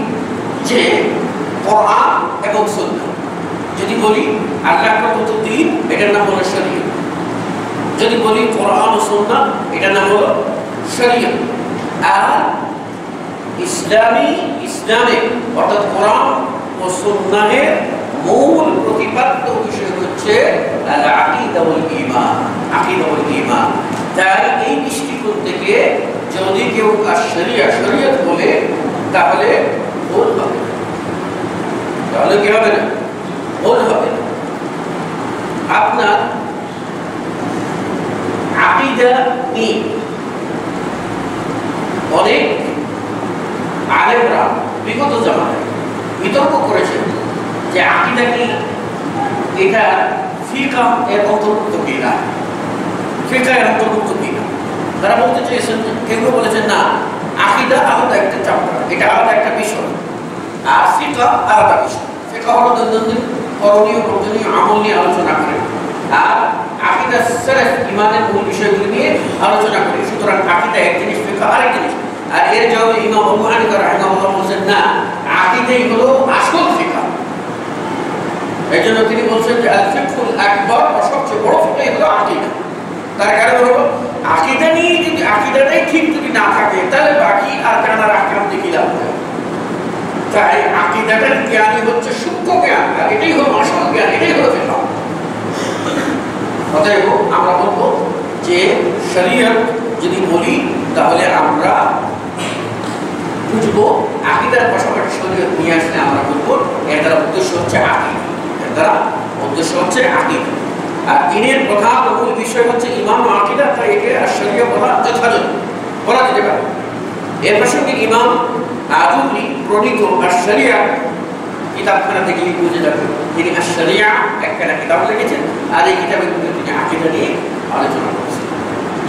যে কোরআন এবং সুন্নাহ, যদি বলি আল্লাহ প্রদত্ত দিন এটার নাম হলো শরিয়া, যদি বলি কোরআন ও সুন্নাহ এটার নাম হলো শরিয়া। আর ইসলামী ইসলামে অর্থাৎ কোরআন ও সুন্নাহের মূল প্রতিপাদ্য বিষয় হচ্ছে আকীদা ওয়াল ঈমান, আকীদা ওয়াল ঈমান। তাই এই দৃষ্টিকোণ থেকে যদি কেউ শরিয়া শরিয়ত বলে তাহলে ভুল হবে না, তাহলে কি হবে না? ভুল হবে না। আপনার আকীদা নিয়ে অনেক আলেমরা বিগত জামানায় বিতর্ক করেছেন যে আকীদা কি এটা ফিকাহ এর অন্তর্ভুক্ত কিনা, ফিকাহ এর অন্তর্ভুক্ত কিনা। তারা বলতে চেয়েছেন, কেউ বলেছেন না আকীদা আলাদা একটা চ্যাপ্টার, এটা আলাদা একটা বিষয়, আর ফিকাহ আলাদা বিষয়। ফিকাহ হলো দৈনন্দিন করণীয় প্রয়োজনীয় আমল নিয়ে আলোচনা করে, আর আকীদা সিরফ ইমানের মূল বিষয়গুলি নিয়ে আলোচনা করে। সুতরাং আকীদা এক জিনিস, ফিকাহ আরেক জিনিস। আর এর জন্য ইমাম আবু হানিফা রাহিমাহুল্লাহ বলেছেন না আকীদাই হলো আসল ফিকাহ। এই জন্য তিনি বলেছেন যে আল ফিকহুল আকবার, সবচেয়ে বড় ফিকাহ হলো আকীদা। তার কারণ হলো আকীদা নিয়ে যদি আকীদাটাই ঠিক যদি না থাকে তাহলে বাকি আর কানার আহকাম দেখি লাভ নেই। তাই আকীদাটার জ্ঞানই হচ্ছে সূক্ষ্ম জ্ঞান, আর এটাই হলো আসল জ্ঞান, এটাই হলো ফিকাহ। অতএব আমরা বলবো যে শরীয়ত যদি বলি তাহলে আমরা বুঝবো আকীদার পাশাপাশি শরীয়ত নিয়ে আসলে আমরা বুঝবো এর দ্বারা উদ্দেশ্য হচ্ছে আকীদা, এর দ্বারা উদ্দেশ্য হচ্ছে আকীদা। আর দ্বীনের প্রধান মূল বিষয় হচ্ছে ইমান ও আকীদা, তাই একে শরীয়ত বলা যথাযথ বলা যেতে পারে। এর প্রসঙ্গে ইমাম আযুরি প্রণীত আশ-শরিয়া কিতাবখানা থেকে বুঝে যাবে তিনি আশ-শরিয়া একটা কিতাব লিখেছেন, আর এই কিতাবের মধ্যে তিনি আকীদা নিয়ে আলোচনা করেছেন।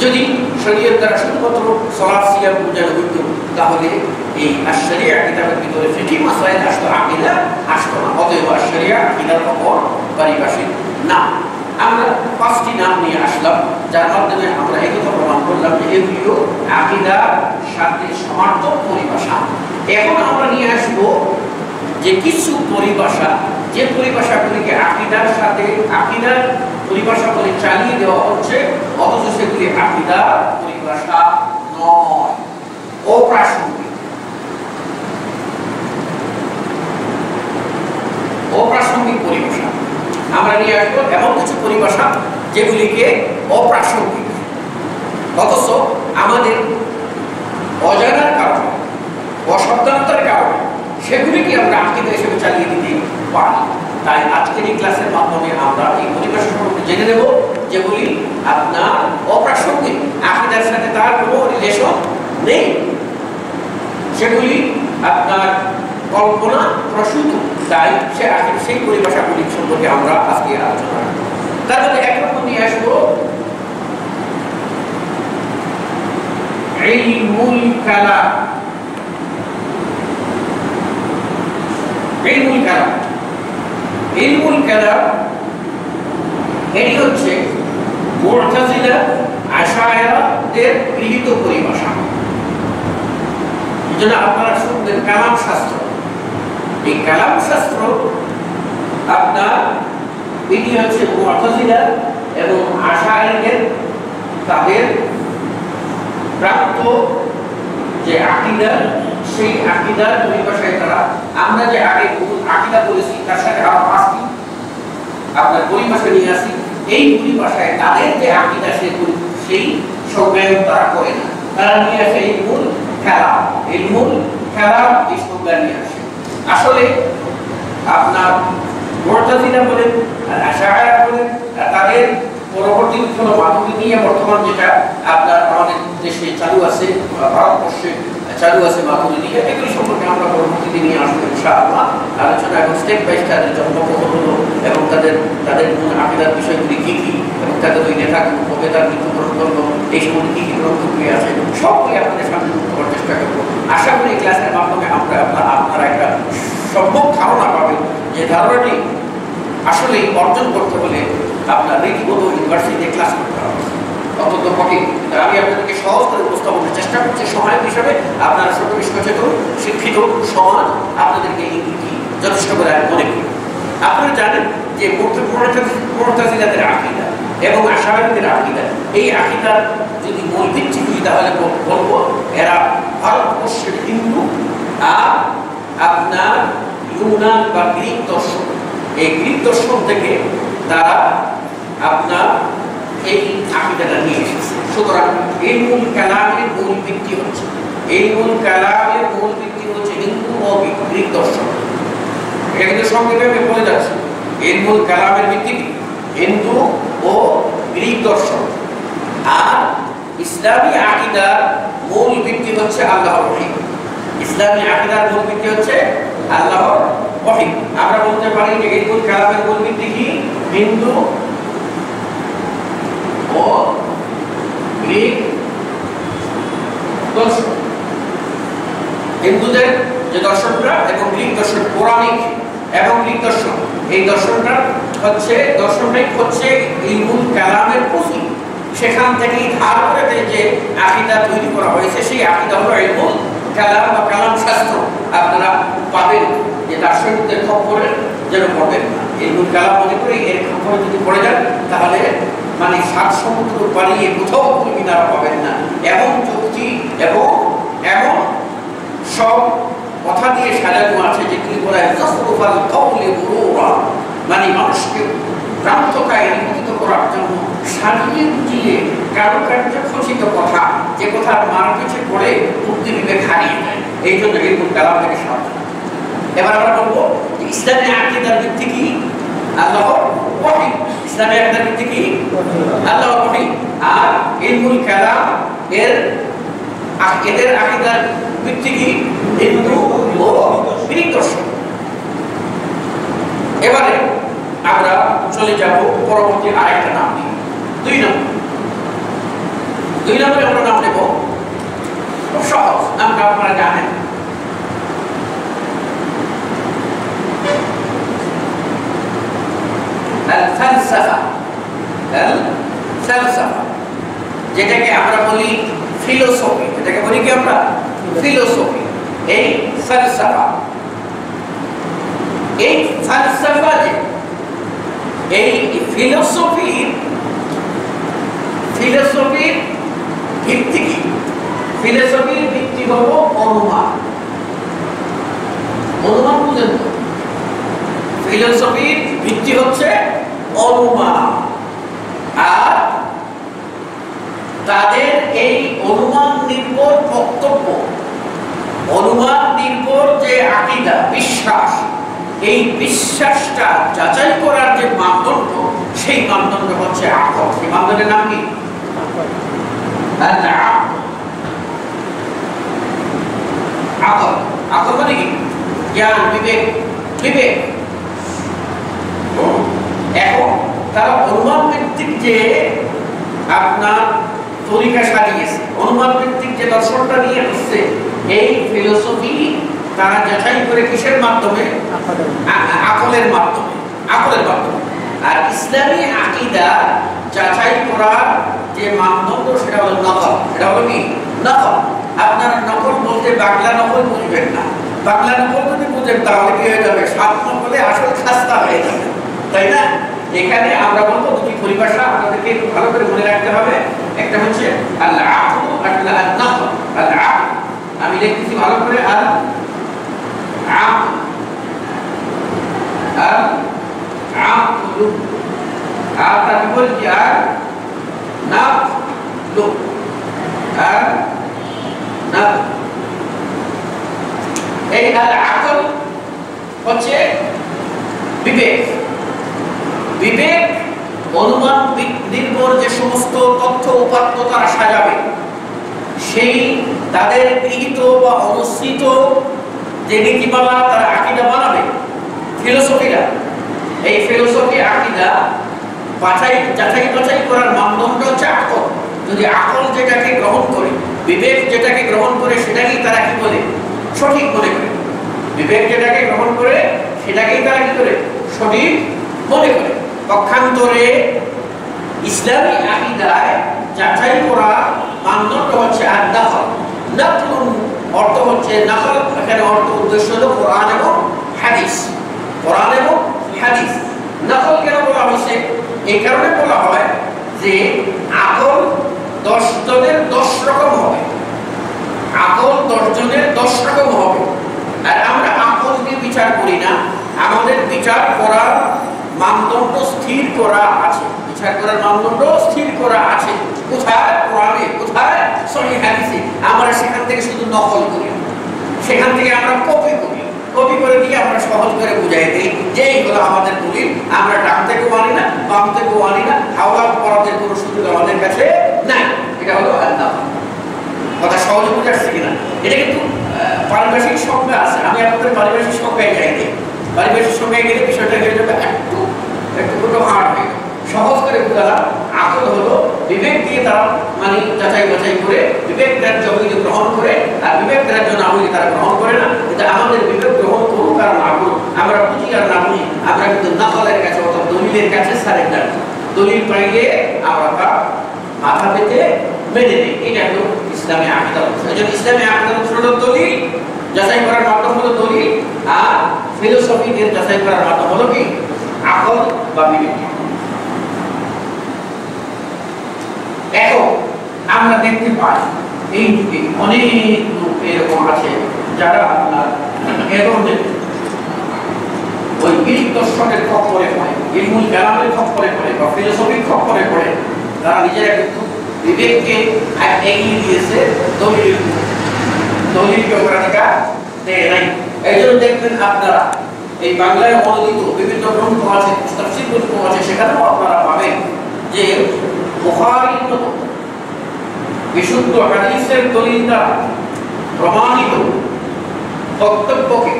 যদি শরীয়ত দ্বারা শুধুমাত্র সালাত সিয়াম বোঝানো হতো তাহলে এই আশ-শরিয়া কিতাবের ভিতরে ফিকহি মাসায়েল আসতো, আকীদা আসতো না। অতএব আশ-শরিয়া আকীদার অপর পারিভাষিক না। আমরা পাঁচটি নাম নিয়ে আসলাম যার মাধ্যমে আমরা একথা প্রমাণ করলাম যে এগুলো আকীদার সাথে সমার্থক পরিভাষা। এখন আমরা নিয়ে আসবো যে কিছু পরিভাষা, যে পরিভাষাগুলিকে আকীদার সাথে আকীদার পরিভাষা বলে চালিয়ে দেওয়া হচ্ছে অথচ সেগুলি আকীদার পরিভাষা নয়, অপ্রাসঙ্গিক, অপ্রাসঙ্গিক পরিভাষা। আমরা নিয়ে আসবো এমন কিছু পরিভাষা যেগুলিকে অপ্রাসঙ্গিক অথচ আমাদের অজানার কারণে অসাবধানতার কারণে সেগুলিকে আমরা আকীদা হিসেবে চালিয়ে দিতে পারি। তাই আজকের এই ক্লাসের মাধ্যমে আমরা এই পরিভাষা সম্পর্কে জেনে নেব যেগুলি আপনার অপ্রাসঙ্গিক, আকীদার সাথে তার কোনো রিলেশন নেই, সেগুলি আপনার কল্পনা প্রসূত। তাই সে আকীদা সেই পরিভাষাগুলি সম্পর্কে আমরা আজকে আলোচনা করব। তার মধ্যে এক নম্বর নিয়ে আসবো ইলমুল কালাম। ইলমুল কালাম ইলমুল কালাম এটি হচ্ছে মুতাজিলা আশায়রাদের গৃহীত পরিভাষা। এই জন্য আপনারা শুনবেন কালাম শাস্ত্র। এই কালাম শাস্ত্র আপনার এটি হচ্ছে মুতাজিলা এবং আশায়রাদের তাদের প্রাপ্ত যে আকীদা সেই আকীদার পরিভাষায় তারা, আমরা যে আগে আকীদা বলেছি তার সাথে আরো পাঁচটি আপনার পরিভাষা নিয়ে আসি। এই পরিভাষায় তাদের যে আকীদা সেই সংজ্ঞায় তারা করে না, তারা নিয়ে আসে ইলমুল কালাম। ইলমুল কালাম এই সংজ্ঞা নিয়ে আসে। আসলে আপনার মুতাজিলা বলেন আর আশআরা বলেন তাদের পরবর্তী কোন মাধ্যমে নিয়ে বর্তমান যেটা আপনার আমাদের দেশে চালু আছে ভারতবর্ষে চালু আছে মাধ্যমে নিয়ে এগুলো সম্পর্কে আমরা পরবর্তী দিনে আসবো ইনশাআল্লাহ আলোচনা এবং স্টেপ বাই স্টেপ যতক্ষণ পর্যন্ত এবং তাদের তাদের মূল আকিদার বিষয়গুলি কি কি এবং তাদের ওই নেতা কবে তার মৃত্যু বরণ করলো এই সম্পর্কে কি কি প্রক্রিয়া আছে সবগুলি আপনাদের সামনে তুলে ধরার চেষ্টা করবো। আশা করি এই ক্লাসের মাধ্যমে আমরা আপনারা একটা সম্ভব ধারণা পাবেন যে ধারণাটি আসলে অর্জন করতে হলে আপনার রীতিগত ইউনিভার্সিটিতে ক্লাস করতে হবে অত্যন্ত কঠিন। আমি আপনাদেরকে সহজ করে উপস্থাপনের চেষ্টা করছি সহায়ক হিসাবে। আপনারা সকলে সচেতন শিক্ষিত সমাজ আপনাদেরকে ইঙ্গিতটি যথেষ্ট করে আমি মনে করি। আপনারা জানেন যে মুতাজিলাদের আকীদা এবং আশআরিদের আকীদা এই আকীদার যদি মূল ভিত্তি কী তাহলে বলব এরা ভারতবর্ষের হিন্দু আর আপনার ইউনান বা গ্রিক দর্শন। এই গ্রিক দর্শন থেকে তারা আপনার এই আকীদাটা নিয়ে এসেছে। সুতরাং ইলমুল কালামের মূল ভিত্তি হচ্ছে ইলমুল কালামের মূল ভিত্তি হচ্ছে হিন্দু ও গ্রিক দর্শন। এটা কিন্তু সংক্ষেপে আমি বলে যাচ্ছি ইলমুল কালামের ভিত্তি হিন্দু ও গ্রিক দর্শন। আর ইসলামী আকীদার মূল ভিত্তি হচ্ছে আল্লাহর ওহী। ইসলামী আকীদার মূল ভিত্তি হচ্ছে আল্লাহর ওহী। আমরা বলতে পারি যে ইলমুল কালামের মূল ভিত্তি কি হিন্দু ও গ্রিক দর্শন। হিন্দুদের যে দর্শনটা এবং গ্রিক দর্শন পৌরাণিক এবং গ্রিক দর্শন এই দর্শনটা হচ্ছে দর্শনটাই হচ্ছে ইলমুল কালামের পুঁজি। সেখান থেকেই ধার করে যে আকীদা তৈরি করা হয়েছে সেই আকীদা হলো ইলমুল কালাম বা কালাম শাস্ত্র। আপনারা পাবেন যে দার্শনিকদের খপ্পরে যেন পড়বেন না। ইলমুল কালাম মনে করে এর খপ্পরে যদি পড়ে যান তাহলে মানে সাত সমুদ্র পাড়িয়ে কোথাও কোনো মিনারা পাবেন না। এমন চুক্তি এবং এমন সব কথা দিয়ে সাজানো আছে যে কি বলা হয় জসরুফাল কওলি গুরুরা মানে মানুষকে ভ্রান্তকায় নিপতিত করার জন্য সাজিয়ে গুজিয়ে কারুকার্য খচিত কথা যে কথা মার কাছে পড়ে বুদ্ধি বিবেক হারিয়ে দেয়। এই জন্য ইলমুল কালাম থেকে সাহায্য। এবার আমরা বলবো ইসলামী আকীদার ভিত্তি কি আল্লাহর ওহী। ইসলামী আকীদার ভিত্তি কি আল্লাহর ওহী। আর ইলমুল কালাম এর আকীদার আকীদার ভিত্তি কি হিন্দু ও গ্রিক দর্শন। এবারে আমরা চলে যাব পরবর্তী আরেকটা নাম নিয়ে দুই নম্বর। দুই নম্বরে আমরা নাম নেব খুব সহজ নামটা আপনারা জানেন আল-ফালসাফা। আল-ফালসাফা যেটাকে আমরা বলি ফিলোসফি। এটাকে বলি কি আমরা ফিলোসফি। এই ফালসাফা এই ফালসাফা যে এই ফিলোসফি ফিলোসফির ভিত্তি কি ফিলোসফির ভিত্তি হল অনুমান। অনুমান বুঝেন তো ফিলোসফির ভিত্তি হচ্ছে অনুমান। আর তাদের এই অনুমান নির্ভর বক্তব্য অনুমান নির্ভর যে আকীদা বিশ্বাস এই বিশ্বাসটা যাচাই করার যে মানদণ্ড সেই মানদণ্ড হচ্ছে আকল। সেই মানদণ্ডের নাম কি আকল। আকল মানে কি জ্ঞান বিবেক বিবেক। এখন তারা অনুমান ভিত্তিক যে আপনার তরিকা সাজিয়েছে অনুমান ভিত্তিক যে দর্শনটা নিয়ে আসছে এই ফিলোসফি তারা যাচাই করে কিসের মাধ্যমে আকলের মাধ্যমে আকলের মাধ্যমে। আর ইসলামী আকীদা যাচাই করার যে মানদণ্ড সেটা হলো নকল। সেটা হলো কি নকল। আপনারা নকল বলতে বাংলা নকল বুঝবেন না। বাংলা নকল যদি বুঝেন তাহলে কি হয়ে যাবে সাত নকলে আসল খাস্তা হয়ে যাবে, তাই না? এখানে আমরা বলবো দুটি পরিভাষা আপনাদেরকে একটু ভালো করে মনে রাখতে হবে। একটা হচ্ছে আল আকল আর আল নকল। আল আকল আমি লিখেছি ভালো করে আল সমস্ত তথ্য উপাত্ত তারা সাজাবে সেই তাদের গৃহীত বা অনুসৃত যে নীতিমালা তারা আকীদা বানাবে ফিলোসফিরা। এই ফিলোসফি আকীদা বাছাই যাচাই বাছাই করার মানদণ্ড হচ্ছে আকল। যদি আকল যেটাকে গ্রহণ করে, বিবেক যেটাকে গ্রহণ করে সেটাকেই তারা কি বলে? সঠিক মনে করে। বিবেক যেটাকে গ্রহণ করে সেটাকেই তারা কি করে? সঠিক মনে করে। পক্ষান্তরে ইসলামী আকীদায় যাচাই করা মানদণ্ড হচ্ছে আদ-দাখল। নকল অর্থ হচ্ছে নকল, এখানে অর্থ উদ্দেশ্য হলো কোরআন এবং হাদিস। কোরআন এবং হাদিস নকল কেন বলা হয়েছে? এই কারণে বলা হয় যে আকল দশ জনের দশ রকম হবে, আকল দশ জনের দশ রকম হবে। আর আমরা আকল দিয়ে বিচার করি না, আমাদের বিচার করার মানদণ্ড স্থির করা আছে। বিচার করার মানদণ্ড স্থির করা আছে কোথায়? কোরআনে, কোথায়? সহিহ হাদিসে। আমরা সেখান থেকে শুধু নকল করি, সেখান থেকে আমরা কপি করি, কপি করে দিয়ে আমরা সহজ করে বুঝাই দিই যে এইগুলো আমাদের দলিল। আমরা ডান থেকেও আনি না, বাম থেকেও আনি না, হাওলা পরাদের কোনো সুযোগ আমাদের কাছে নাই। এটা হলো আদ-দাখল। কথা সহজ বুঝাচ্ছে কিনা? এটা কিন্তু পারিভাষিক সংজ্ঞা আছে, আমি আপনাদের পারিভাষিক সংজ্ঞায় যাই দিই। পারিভাষিক সংজ্ঞায় গেলে বিষয়টা হয়ে যাবে একটু একটু কোনো হার্ড হয়ে গেল। সহজ করে বোঝালাম আকল হলো বিবেক দিয়ে তারা মানে যাচাই বাছাই করে বিবেক গ্রাহ্য হইলে গ্রহণ করে, আর বিবেক গ্রাহ্য না হইলে তারা গ্রহণ করে না। কিন্তু আমাদের বিবেক গ্রহণ করুক কারণ আকল আমরা বুঝি আর না বুঝি, আমরা কিন্তু নকলের কাছে অর্থাৎ দলিলের কাছে সারেন্ডার। দলিল পাইলে আমরা তা মাথা পেতে মেনে নিই। এটা হলো ইসলামী আকীদা। এই জন্য ইসলামী আকীদা হলো দলিল যাচাই করার মাধ্যম হলো দলিল, আর ফিলোসফি দিয়ে যাচাই করার মাধ্যম হলো কি? আকল বা বিবেক। এখন আমরা দেখতে পাই এই যুগে অনেক লোক এরকম আছে যারা আপনার এরকমের ওই গ্রিক দর্শনের খপ্পরে পড়ে, ইলমুল কালামের খপ্পরে পড়ে বা ফিলোসফির খপ্পরে পড়ে। তারা নিজেরা কিন্তু বিবেককে এগিয়ে দিয়েছে দলিল, দলিলকে অগ্রাধিকার দেয় নাই। এই জন্য দেখবেন আপনারা এই বাংলায় অনুদিত বিভিন্ন গ্রন্থ আছে, তাফসীর গ্রন্থ আছে, সেখানেও আপনারা পাবেন যে বুখারীর মতো বিশুদ্ধ হাদিসের দলিল দ্বারা প্রমাণিত বক্তব্যকে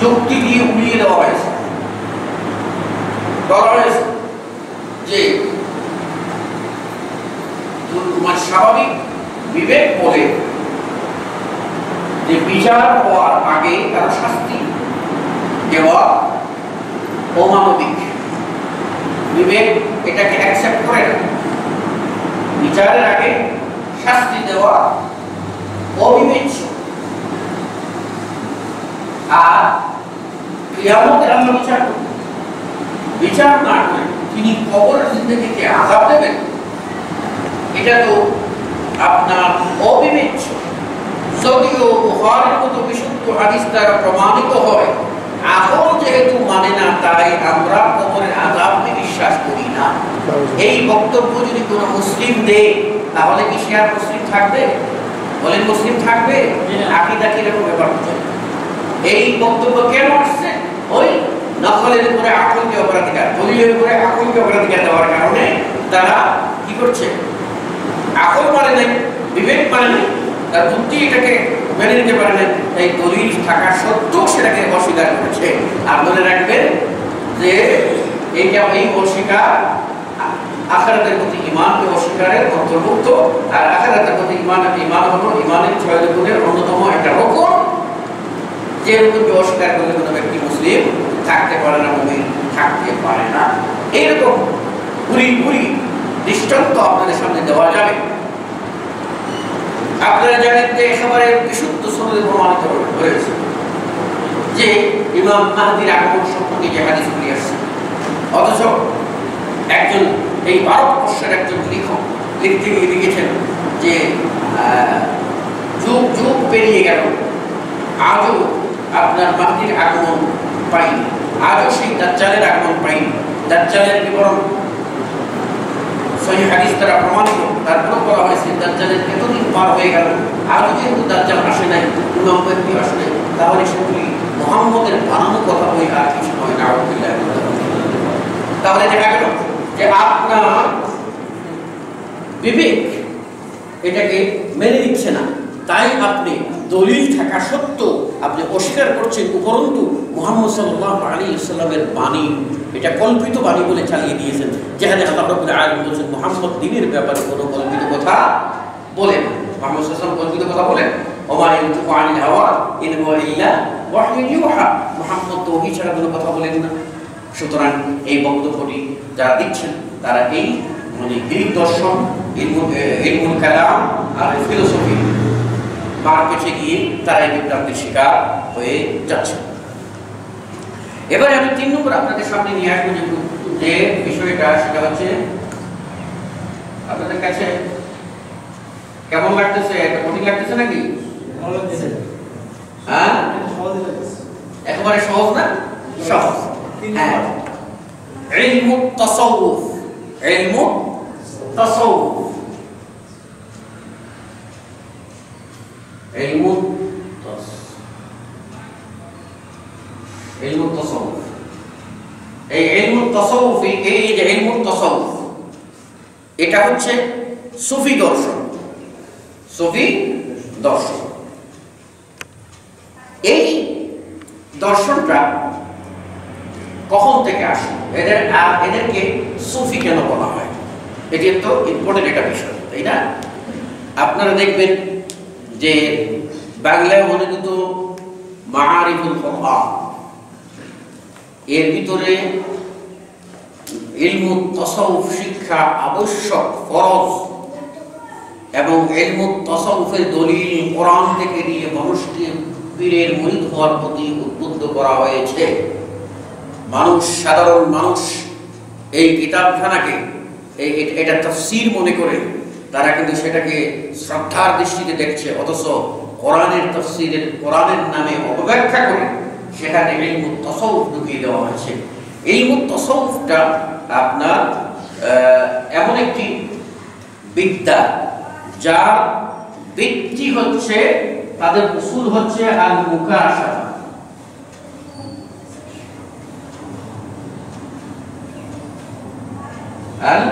যুক্তি দিয়ে উড়িয়ে দেওয়া হয়েছে। বলা হয়েছে যে তোমার স্বাভাবিক বিবেক বলে যে বিচার হওয়ার আগে তার শাস্তি দেওয়া অমানবিক, বিবেক এটাকে অ্যাকসেপ্ট করে না। বিচারের আগে শাস্তি দেওয়া অবিবেচ্য। আর কিয়ামতের আগে বিচার বিচার না করে তিনি কবরের জিন্দেগিতে আযাব দেবেন, এটা তো আপনার অবিবেচ্য। যদিও বুখারীর মতো বিশুদ্ধ হাদিস দ্বারা প্রমাণিত হয়, আকল যেহেতু মানে না তাই আমরা কবরের আযাবকে বিশ্বাস করি না। এই বক্তব্য যদি কোনো মুসলিম দেয় তাহলে কি সে আর মুসলিম থাকবে? বলেন, মুসলিম থাকবে? আকীদা কি রকম ব্যাপার? এই বক্তব্য কেন আসছে? ওই নকলের উপরে আকলকে অগ্রাধিকার, দলিলের উপরে আকলকে অগ্রাধিকার দেওয়ার কারণে তারা কি করছে? আকল মানে নাই, বিবেক মানে নাই, তার বুদ্ধি এটাকে মেনে নিতে পারে না, তাই দলিল থাকা সত্ত্বেও সেটাকে অস্বীকার করেছে। আর মনে রাখবেন যে এইটা এই অস্বীকার আখিরাতের প্রতি ঈমানকে অস্বীকারের অন্তর্ভুক্ত। আর আখিরাতের প্রতি ঈমান, ঈমান হলো ঈমানের ছয় রুকুনের অন্যতম একটা রকম, যে রুকুনকে অস্বীকার করলে কোনো ব্যক্তি মুসলিম থাকতে পারে না, মুমিন থাকতে পারে না। এইরকম পুরি পুরি দৃষ্টান্ত আপনাদের সামনে দেওয়া যাবে। আপনারা জানেন যে একেবারে বিশুদ্ধ সনদে প্রমাণিত হয়েছে যে ইমাম মাহদির আগমন সম্পর্কে যে হাদিসগুলি আসছে, অথচ একজন এই ভারতবর্ষের একজন লেখক লিখতে গিয়ে লিখেছেন যে যুগ যুগ পেরিয়ে গেল আজও আপনার মাহদির আগমন পাইনি, আজও সেই দাজ্জালের আগমন পাইনি। দাজ্জালের বিবরণ সহিহ হাদিস দ্বারা প্রমাণিত। তারপরে বলা হয়েছে দাজ্জালের এতদিন পার হয়ে গেল আজও যেহেতু দাজ্জাল আসে নাই, মুহাম্মদ আসে নাই, তাহলে সেগুলি মুহাম্মদের বানানো কথা বই আর কিছু নয়। তাহলে দেখা গেল যে আপনার विवेक एटाके मेने निच्छे ना ताई आपनी दलिल थाका सत्त्वेও আপনি অস্বীকার করছেন উপরন্তু মুহাম্মদ সাল্লাল্লাহু আলাইহি ওয়াসাল্লামের বাণী এটা কল্পিত বাণী বলে চালিয়ে দিয়েছেন যেখানে আল্লাহ রাব্বুল আলামিন বলেছেন মুহাম্মদ দ্বীনের ব্যাপারে কোনো কল্পিত কথা বলেন মুহাম্মদ সাল্লাল্লাহু আলাইহি ওয়াসাল্লাম কল্পিত কথা বলেন ওমা ইয়ানতুকু আনিল হাওয়া ইন হুয়া ইল্লা ওয়াহয়ুন ইউহা মুহাম্মদ তৌহি ছাড়া কোনো কথা বলেন না সুতরাং এই বক্তব্যটি যারা দিচ্ছেন তারা এই মানে গ্রিক দর্শন ইলমুল ইলমুল কালাম আর ফিলোসফি सहज علم التصوف علم التصوف اي علم التصوف اي যে علم التصوف এটা হচ্ছে সুফি দর্শন সুফি দর্শন এই দর্শনটা কখন থেকে আসে এদের এদেরকে সুফি কেন বলা হয় এটা তো ইম্পর্টেন্ট একটা বিষয় তাই না আপনারা দেখবেন যে বাংলায় অনুদিত মাআরিফুল কুরআন এর ভিতরে ইলমুত তাসাউফ শিক্ষা আবশ্যক ফরজ এবং ইলমুত তাসাউফের দলিল কুরআন থেকে নিয়ে মানুষকে পীরের মুরিদ হওয়ার প্রতি উদ্বুদ্ধ করা হয়েছে মানুষ সাধারণ মানুষ এই কিতাবখানাকে এই এটা তাফসীর মনে করে তারা কিন্তু সেটাকে শ্রদ্ধার দৃষ্টিতে দেখছে অথচ কোরআনের তাফসীরের কোরআনের নামে অপব্যাখ্যা করে সেখানে ইলমুত তাসাউফ ঢুকিয়ে দেওয়া হয়েছে ইলমুত তাসাউফটা আপনার এমন একটি বিদ্যা যা ভিত্তি হচ্ছে তাদের উসুল হচ্ছে আল মুকাশাফা আল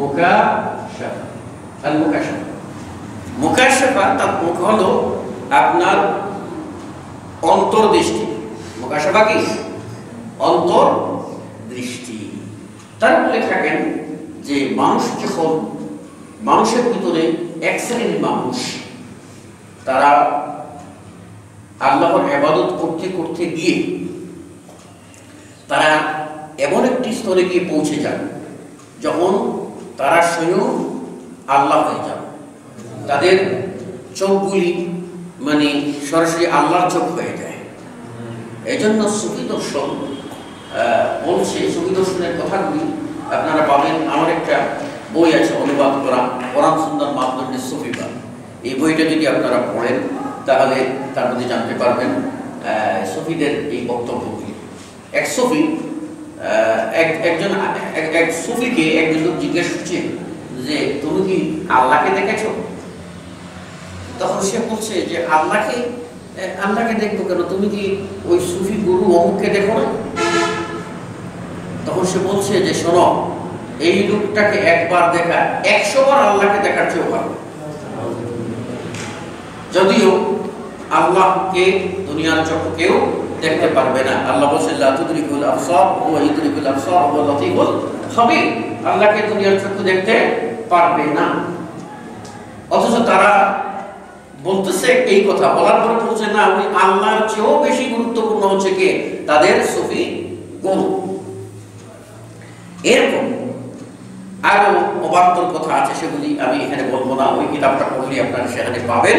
মুকা मुकाशफा हलो आपनार अंतर्दृष्टि मुकाशफा कि अंतर्दृष्टि तारপরে থাকেন যে মানুষ যখন মানুষের ভিতরে এক শ্রেণীর মানুষ তারা আল্লাহর ইবাদত করতে করতে গিয়ে তারা এমন একটি স্তরে গিয়ে পৌঁছে যায় যখন তারা স্বয়ং আল্লাহ হয়ে যাবে তাদের চোখগুলি মানে সরাসরি আল্লাহর চোখ হয়ে যায় এই জন্য সুফি দর্শন বলছে সুফি দর্শনের কথাগুলি আপনারা পাবেন আমার একটা বই আছে অনুবাদ করা কোরআন সুন্দর মাপদণ্ডের সুফিবাদ এই বইটা যদি আপনারা পড়েন তাহলে তার মধ্যে জানতে পারবেন সুফিদের এই বক্তব্যগুলি এক সুফি একজন এক সুফিকে একজন লোক জিজ্ঞেস করছে যে তুমি কি আল্লাহকে দেখেছ তখন সে বলছে যে আল্লাহকে আল্লাহকে দেখবো কেন তুমি কি ওই সুফি গুরু অমুককে দেখো না তখন সে বলছে যে শোনো এই লোকটাকে একবার দেখা একশো বার আল্লাহকে দেখার চেয়েও ভালো যদিও আল্লাহকে দুনিয়ার চোখ কেউ দেখতে পারবে না আল্লাহ বলছে লা তুদরিকুল আবসার ওয়া ইউদরিকুল আবসার ওয়া লতিফুল খবীর আল্লাহকে দুনিয়ার চক্ষু দেখতে পারবে না অথচ তারা বলতেছে এই কথা বলার পরে বলছে না উনি আল্লাহর চেয়েও বেশি গুরুত্বপূর্ণ হচ্ছে কে তাদের সুফি গুরু এরকম আরো অবান্তর কথা আছে সেগুলি আমি এখানে বলবো না ওই কিতাবটা পড়লে আপনারা সেখানে পাবেন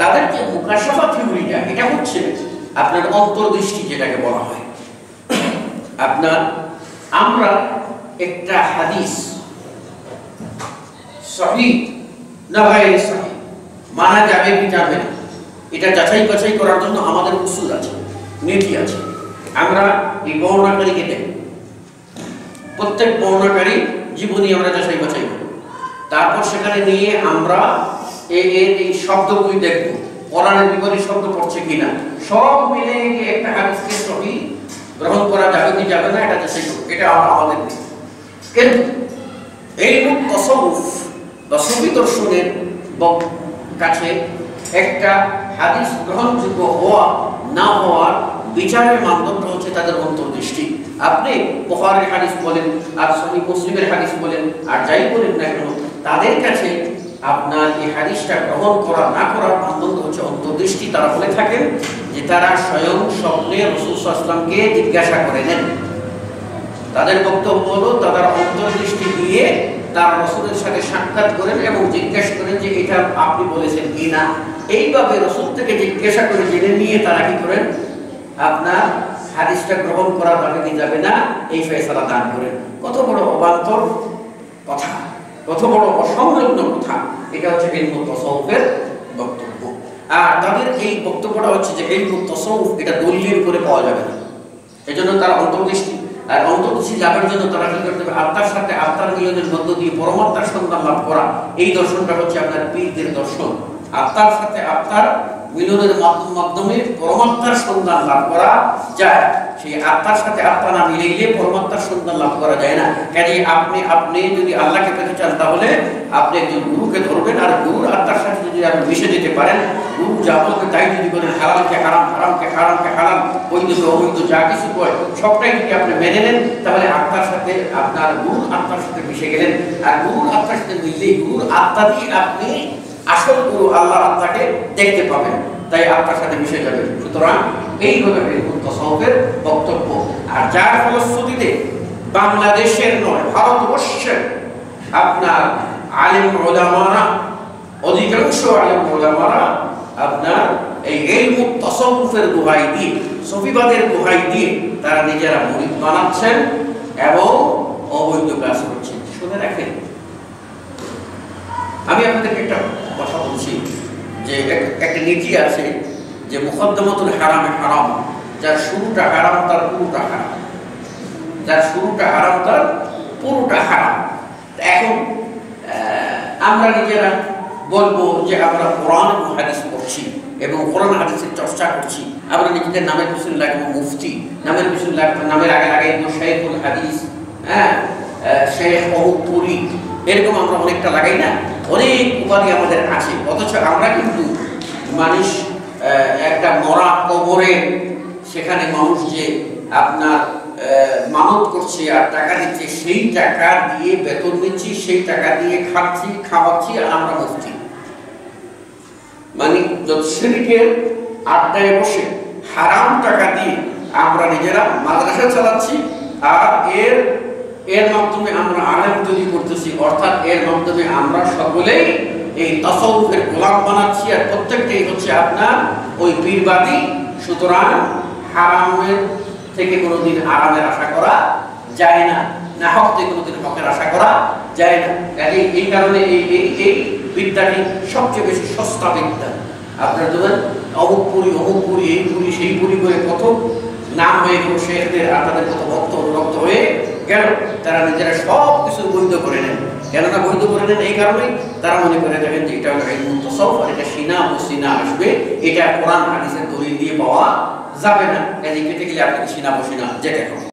তাদের যে মুকাশাফা থিওরিটা এটা হচ্ছে আপনার অন্তর্দৃষ্টি যেটাকে বলা হয় আপনার আমরা একটা হাদিস সহিহ না গায়রে সহিহ মানা যাবে কি যাবে না এটা যাচাই বাছাই করার জন্য আমাদের উসুল আছে নীতি আছে আমরা এই বর্ণনাকারীকে দেখি প্রত্যেক বর্ণনাকারী জীবনী আমরা যাচাই বাছাই করি তারপর সেখানে নিয়ে আমরা এই এই শব্দগুলি দেখব কোরআনের বিপরীত শব্দ পড়ছে কিনা সব মিলে একটা হাদিসকে সহিহ গ্রহণ করা যাবে কি যাবে না এটা যাচাই করব এটা আমাদের এর ইলমুত তাসাউফ বা সুফি দর্শনের কাছে একটা হাদিস গ্রহণযোগ্য হওয়া না হওয়ার বিচারের মানদণ্ড হচ্ছে তাদের অন্তর্দৃষ্টি। আপনি বুখারীর হাদিস বলেন আর সহিহ মুসলিমের হাদিস বলেন আর যাই বলেন না কেন, তাদের কাছে আপনার এই হাদিসটা গ্রহণ করা না করার মানদণ্ড হচ্ছে অন্তর্দৃষ্টি। তারা বলে থাকেন যে তারা স্বয়ং স্বপ্নে রাসূল সাল্লাল্লাহু আলাইহি ওয়াসাল্লামকে জিজ্ঞাসা করে নেন। তাদের বক্তব্য হলো তাদের অন্তর্দৃষ্টি দিয়ে তার রাসূলের সাথে সাক্ষাৎ করেন এবং জিজ্ঞাসা করেন যে এটা আপনি বলেছেন কিনা। এইভাবে রাসূল থেকে জিজ্ঞাসা করে জেনে নিয়ে তারা কি করেন, আপনার হাদিসটা গ্রহণ করা যাবে কি যাবে না এই ফয়সালা দান করেন। কত বড় অবান্তর কথা, কত বড় অসংলগ্ন কথা। এটা হচ্ছে ইলমুত তাসাউফের বক্তব্য। আর তাদের এই বক্তব্যটা হচ্ছে যে ইলমুত তাসাউফ এটা দলিল করে পাওয়া যাবে না, এজন্য তারা অন্তর্দৃষ্টি। আর অন্তর্দৃষ্টি লাভের জন্য তারা কি করতে হবে, আত্মার সাথে আত্মার মিলনের মধ্য দিয়ে পরমাত্মার সন্ধান লাভ করা। এই দর্শনটা হচ্ছে আপনার পীরদের দর্শন। আত্মার সাথে আত্মার মিলনের মাধ্যমে পরমাত্মার সন্ধান লাভ করা যায়। সেই আত্মার সাথে আত্মা না মিলাইলে পরমাত্মার সন্ধান লাভ করা যায় না। কাজেই আপনি আপনি যদি আল্লাহকে পেতে চান তাহলে আপনি একজন গুরুকে ধরবেন, আর গুরুর আত্মার সাথে যদি আপনি মিশে যেতে পারেন, গুরু যাবতীয় তাই যদি করেন, হারামকে হারাম হারামকে হারামকে হারাম বৈধকে অবৈধ যা কিছু হয় সবটাই যদি আপনি মেনে নেন, তাহলে আত্মার সাথে আপনার গুরুর আত্মার সাথে মিশে গেলেন। আর গুরুর আত্মার সাথে মিললেই গুরুর আত্মা দিয়ে আপনি আসল গুরু আল্লাহর আত্মাকে দেখতে পাবেন, তাই আত্মার সাথে মিশে যাবে। সুতরাং এই হলো ইলমুত তাসাউফের বক্তব্য। আর যার ফলশ্রুতিতে বাংলাদেশের নয় ভারতবর্ষের আপনার আলেম উলামারা, অধিকাংশ আলেম উলামারা আপনার এই ইলমুত তাসাউফের দোহাই দিয়ে, সুফিবাদের দোহাই দিয়ে তারা নিজেরা মুরিদ বানাচ্ছেন এবং অবৈধ কাজ করছেন। শুনে রাখেন, আমি আপনাদেরকে একটা কথা বলছি যে একটা নীতি আছে যে মুকদ্দমাতুল হারামে হারাম, যার শুরুটা হারাম তার পুরোটা হারাম, যার শুরুটা হারাম তার পুরোটা হারাম। এখন আমরা নিজেরা বলবো যে আমরা কোরআন এবং হাদিস পড়ছি এবং কোরআন হাদিসের চর্চা করছি। আমরা নিজেদের নামের পিছনে লাগবো মুফতি, নামের পিছনে লাগবো, নামের আগে আগে শাইখুল হাদিস, হ্যাঁ শেখ অমুক পুরী, এরকম আমরা অনেকটা লাগাই না, অনেক উপাধি আমাদের আছে। অথচ আমরা কিন্তু মানুষ একটা মরা কবরে সেখানে মানুষ যে আপনার মানত করছে আর টাকা দিচ্ছে, সেই টাকা দিয়ে বেতন দিচ্ছি, সেই টাকা দিয়ে খাচ্ছি খাওয়াচ্ছি, আর আমরা মুফতি মানে যতশরীকের আড্ডায় বসে হারাম টাকা দিয়ে আমরা নিজেরা মাদ্রাসা চালাচ্ছি, আর এর এর মাধ্যমে আমরা আলেম তৈরি করতেছি। অর্থাৎ এর মাধ্যমে আমরা সকলেই এই তাসাউফের গোলাম বানাচ্ছি, আর প্রত্যেকটাই হচ্ছে আপনার ওই পীরবাদী। সুতরাং হারামের থেকে কোনোদিন আরামের আশা করা যায় না, না হক থেকে কোনোদিন হকের আশা করা যায় না। কাজে এই কারণে এই এই বিদ্যাটি সবচেয়ে বেশি সস্তা বিদ্যা। আপনার ধরেন অমুক পুরী অমুক পুরী এই পুরী সেই পুরী করে কত নাম হয়ে গেল শেখদের, আর তাদের কত ভক্ত অনুরক্ত হয়ে কেন তারা নিজেরা সব কিছু বৈধ করে নেন। কেননা বৈধ করে নেন এই কারণেই তারা মনে করে থাকেন যে এটা ইলমুত তাসাউফ, আর এটা সিনা বসিনা আসবে, এটা কোরআন হাদিসের দলিল দিয়ে পাওয়া যাবে না। কাজে পেতে গেলে আপনাকে সিনা বসিনা যেতে হবে।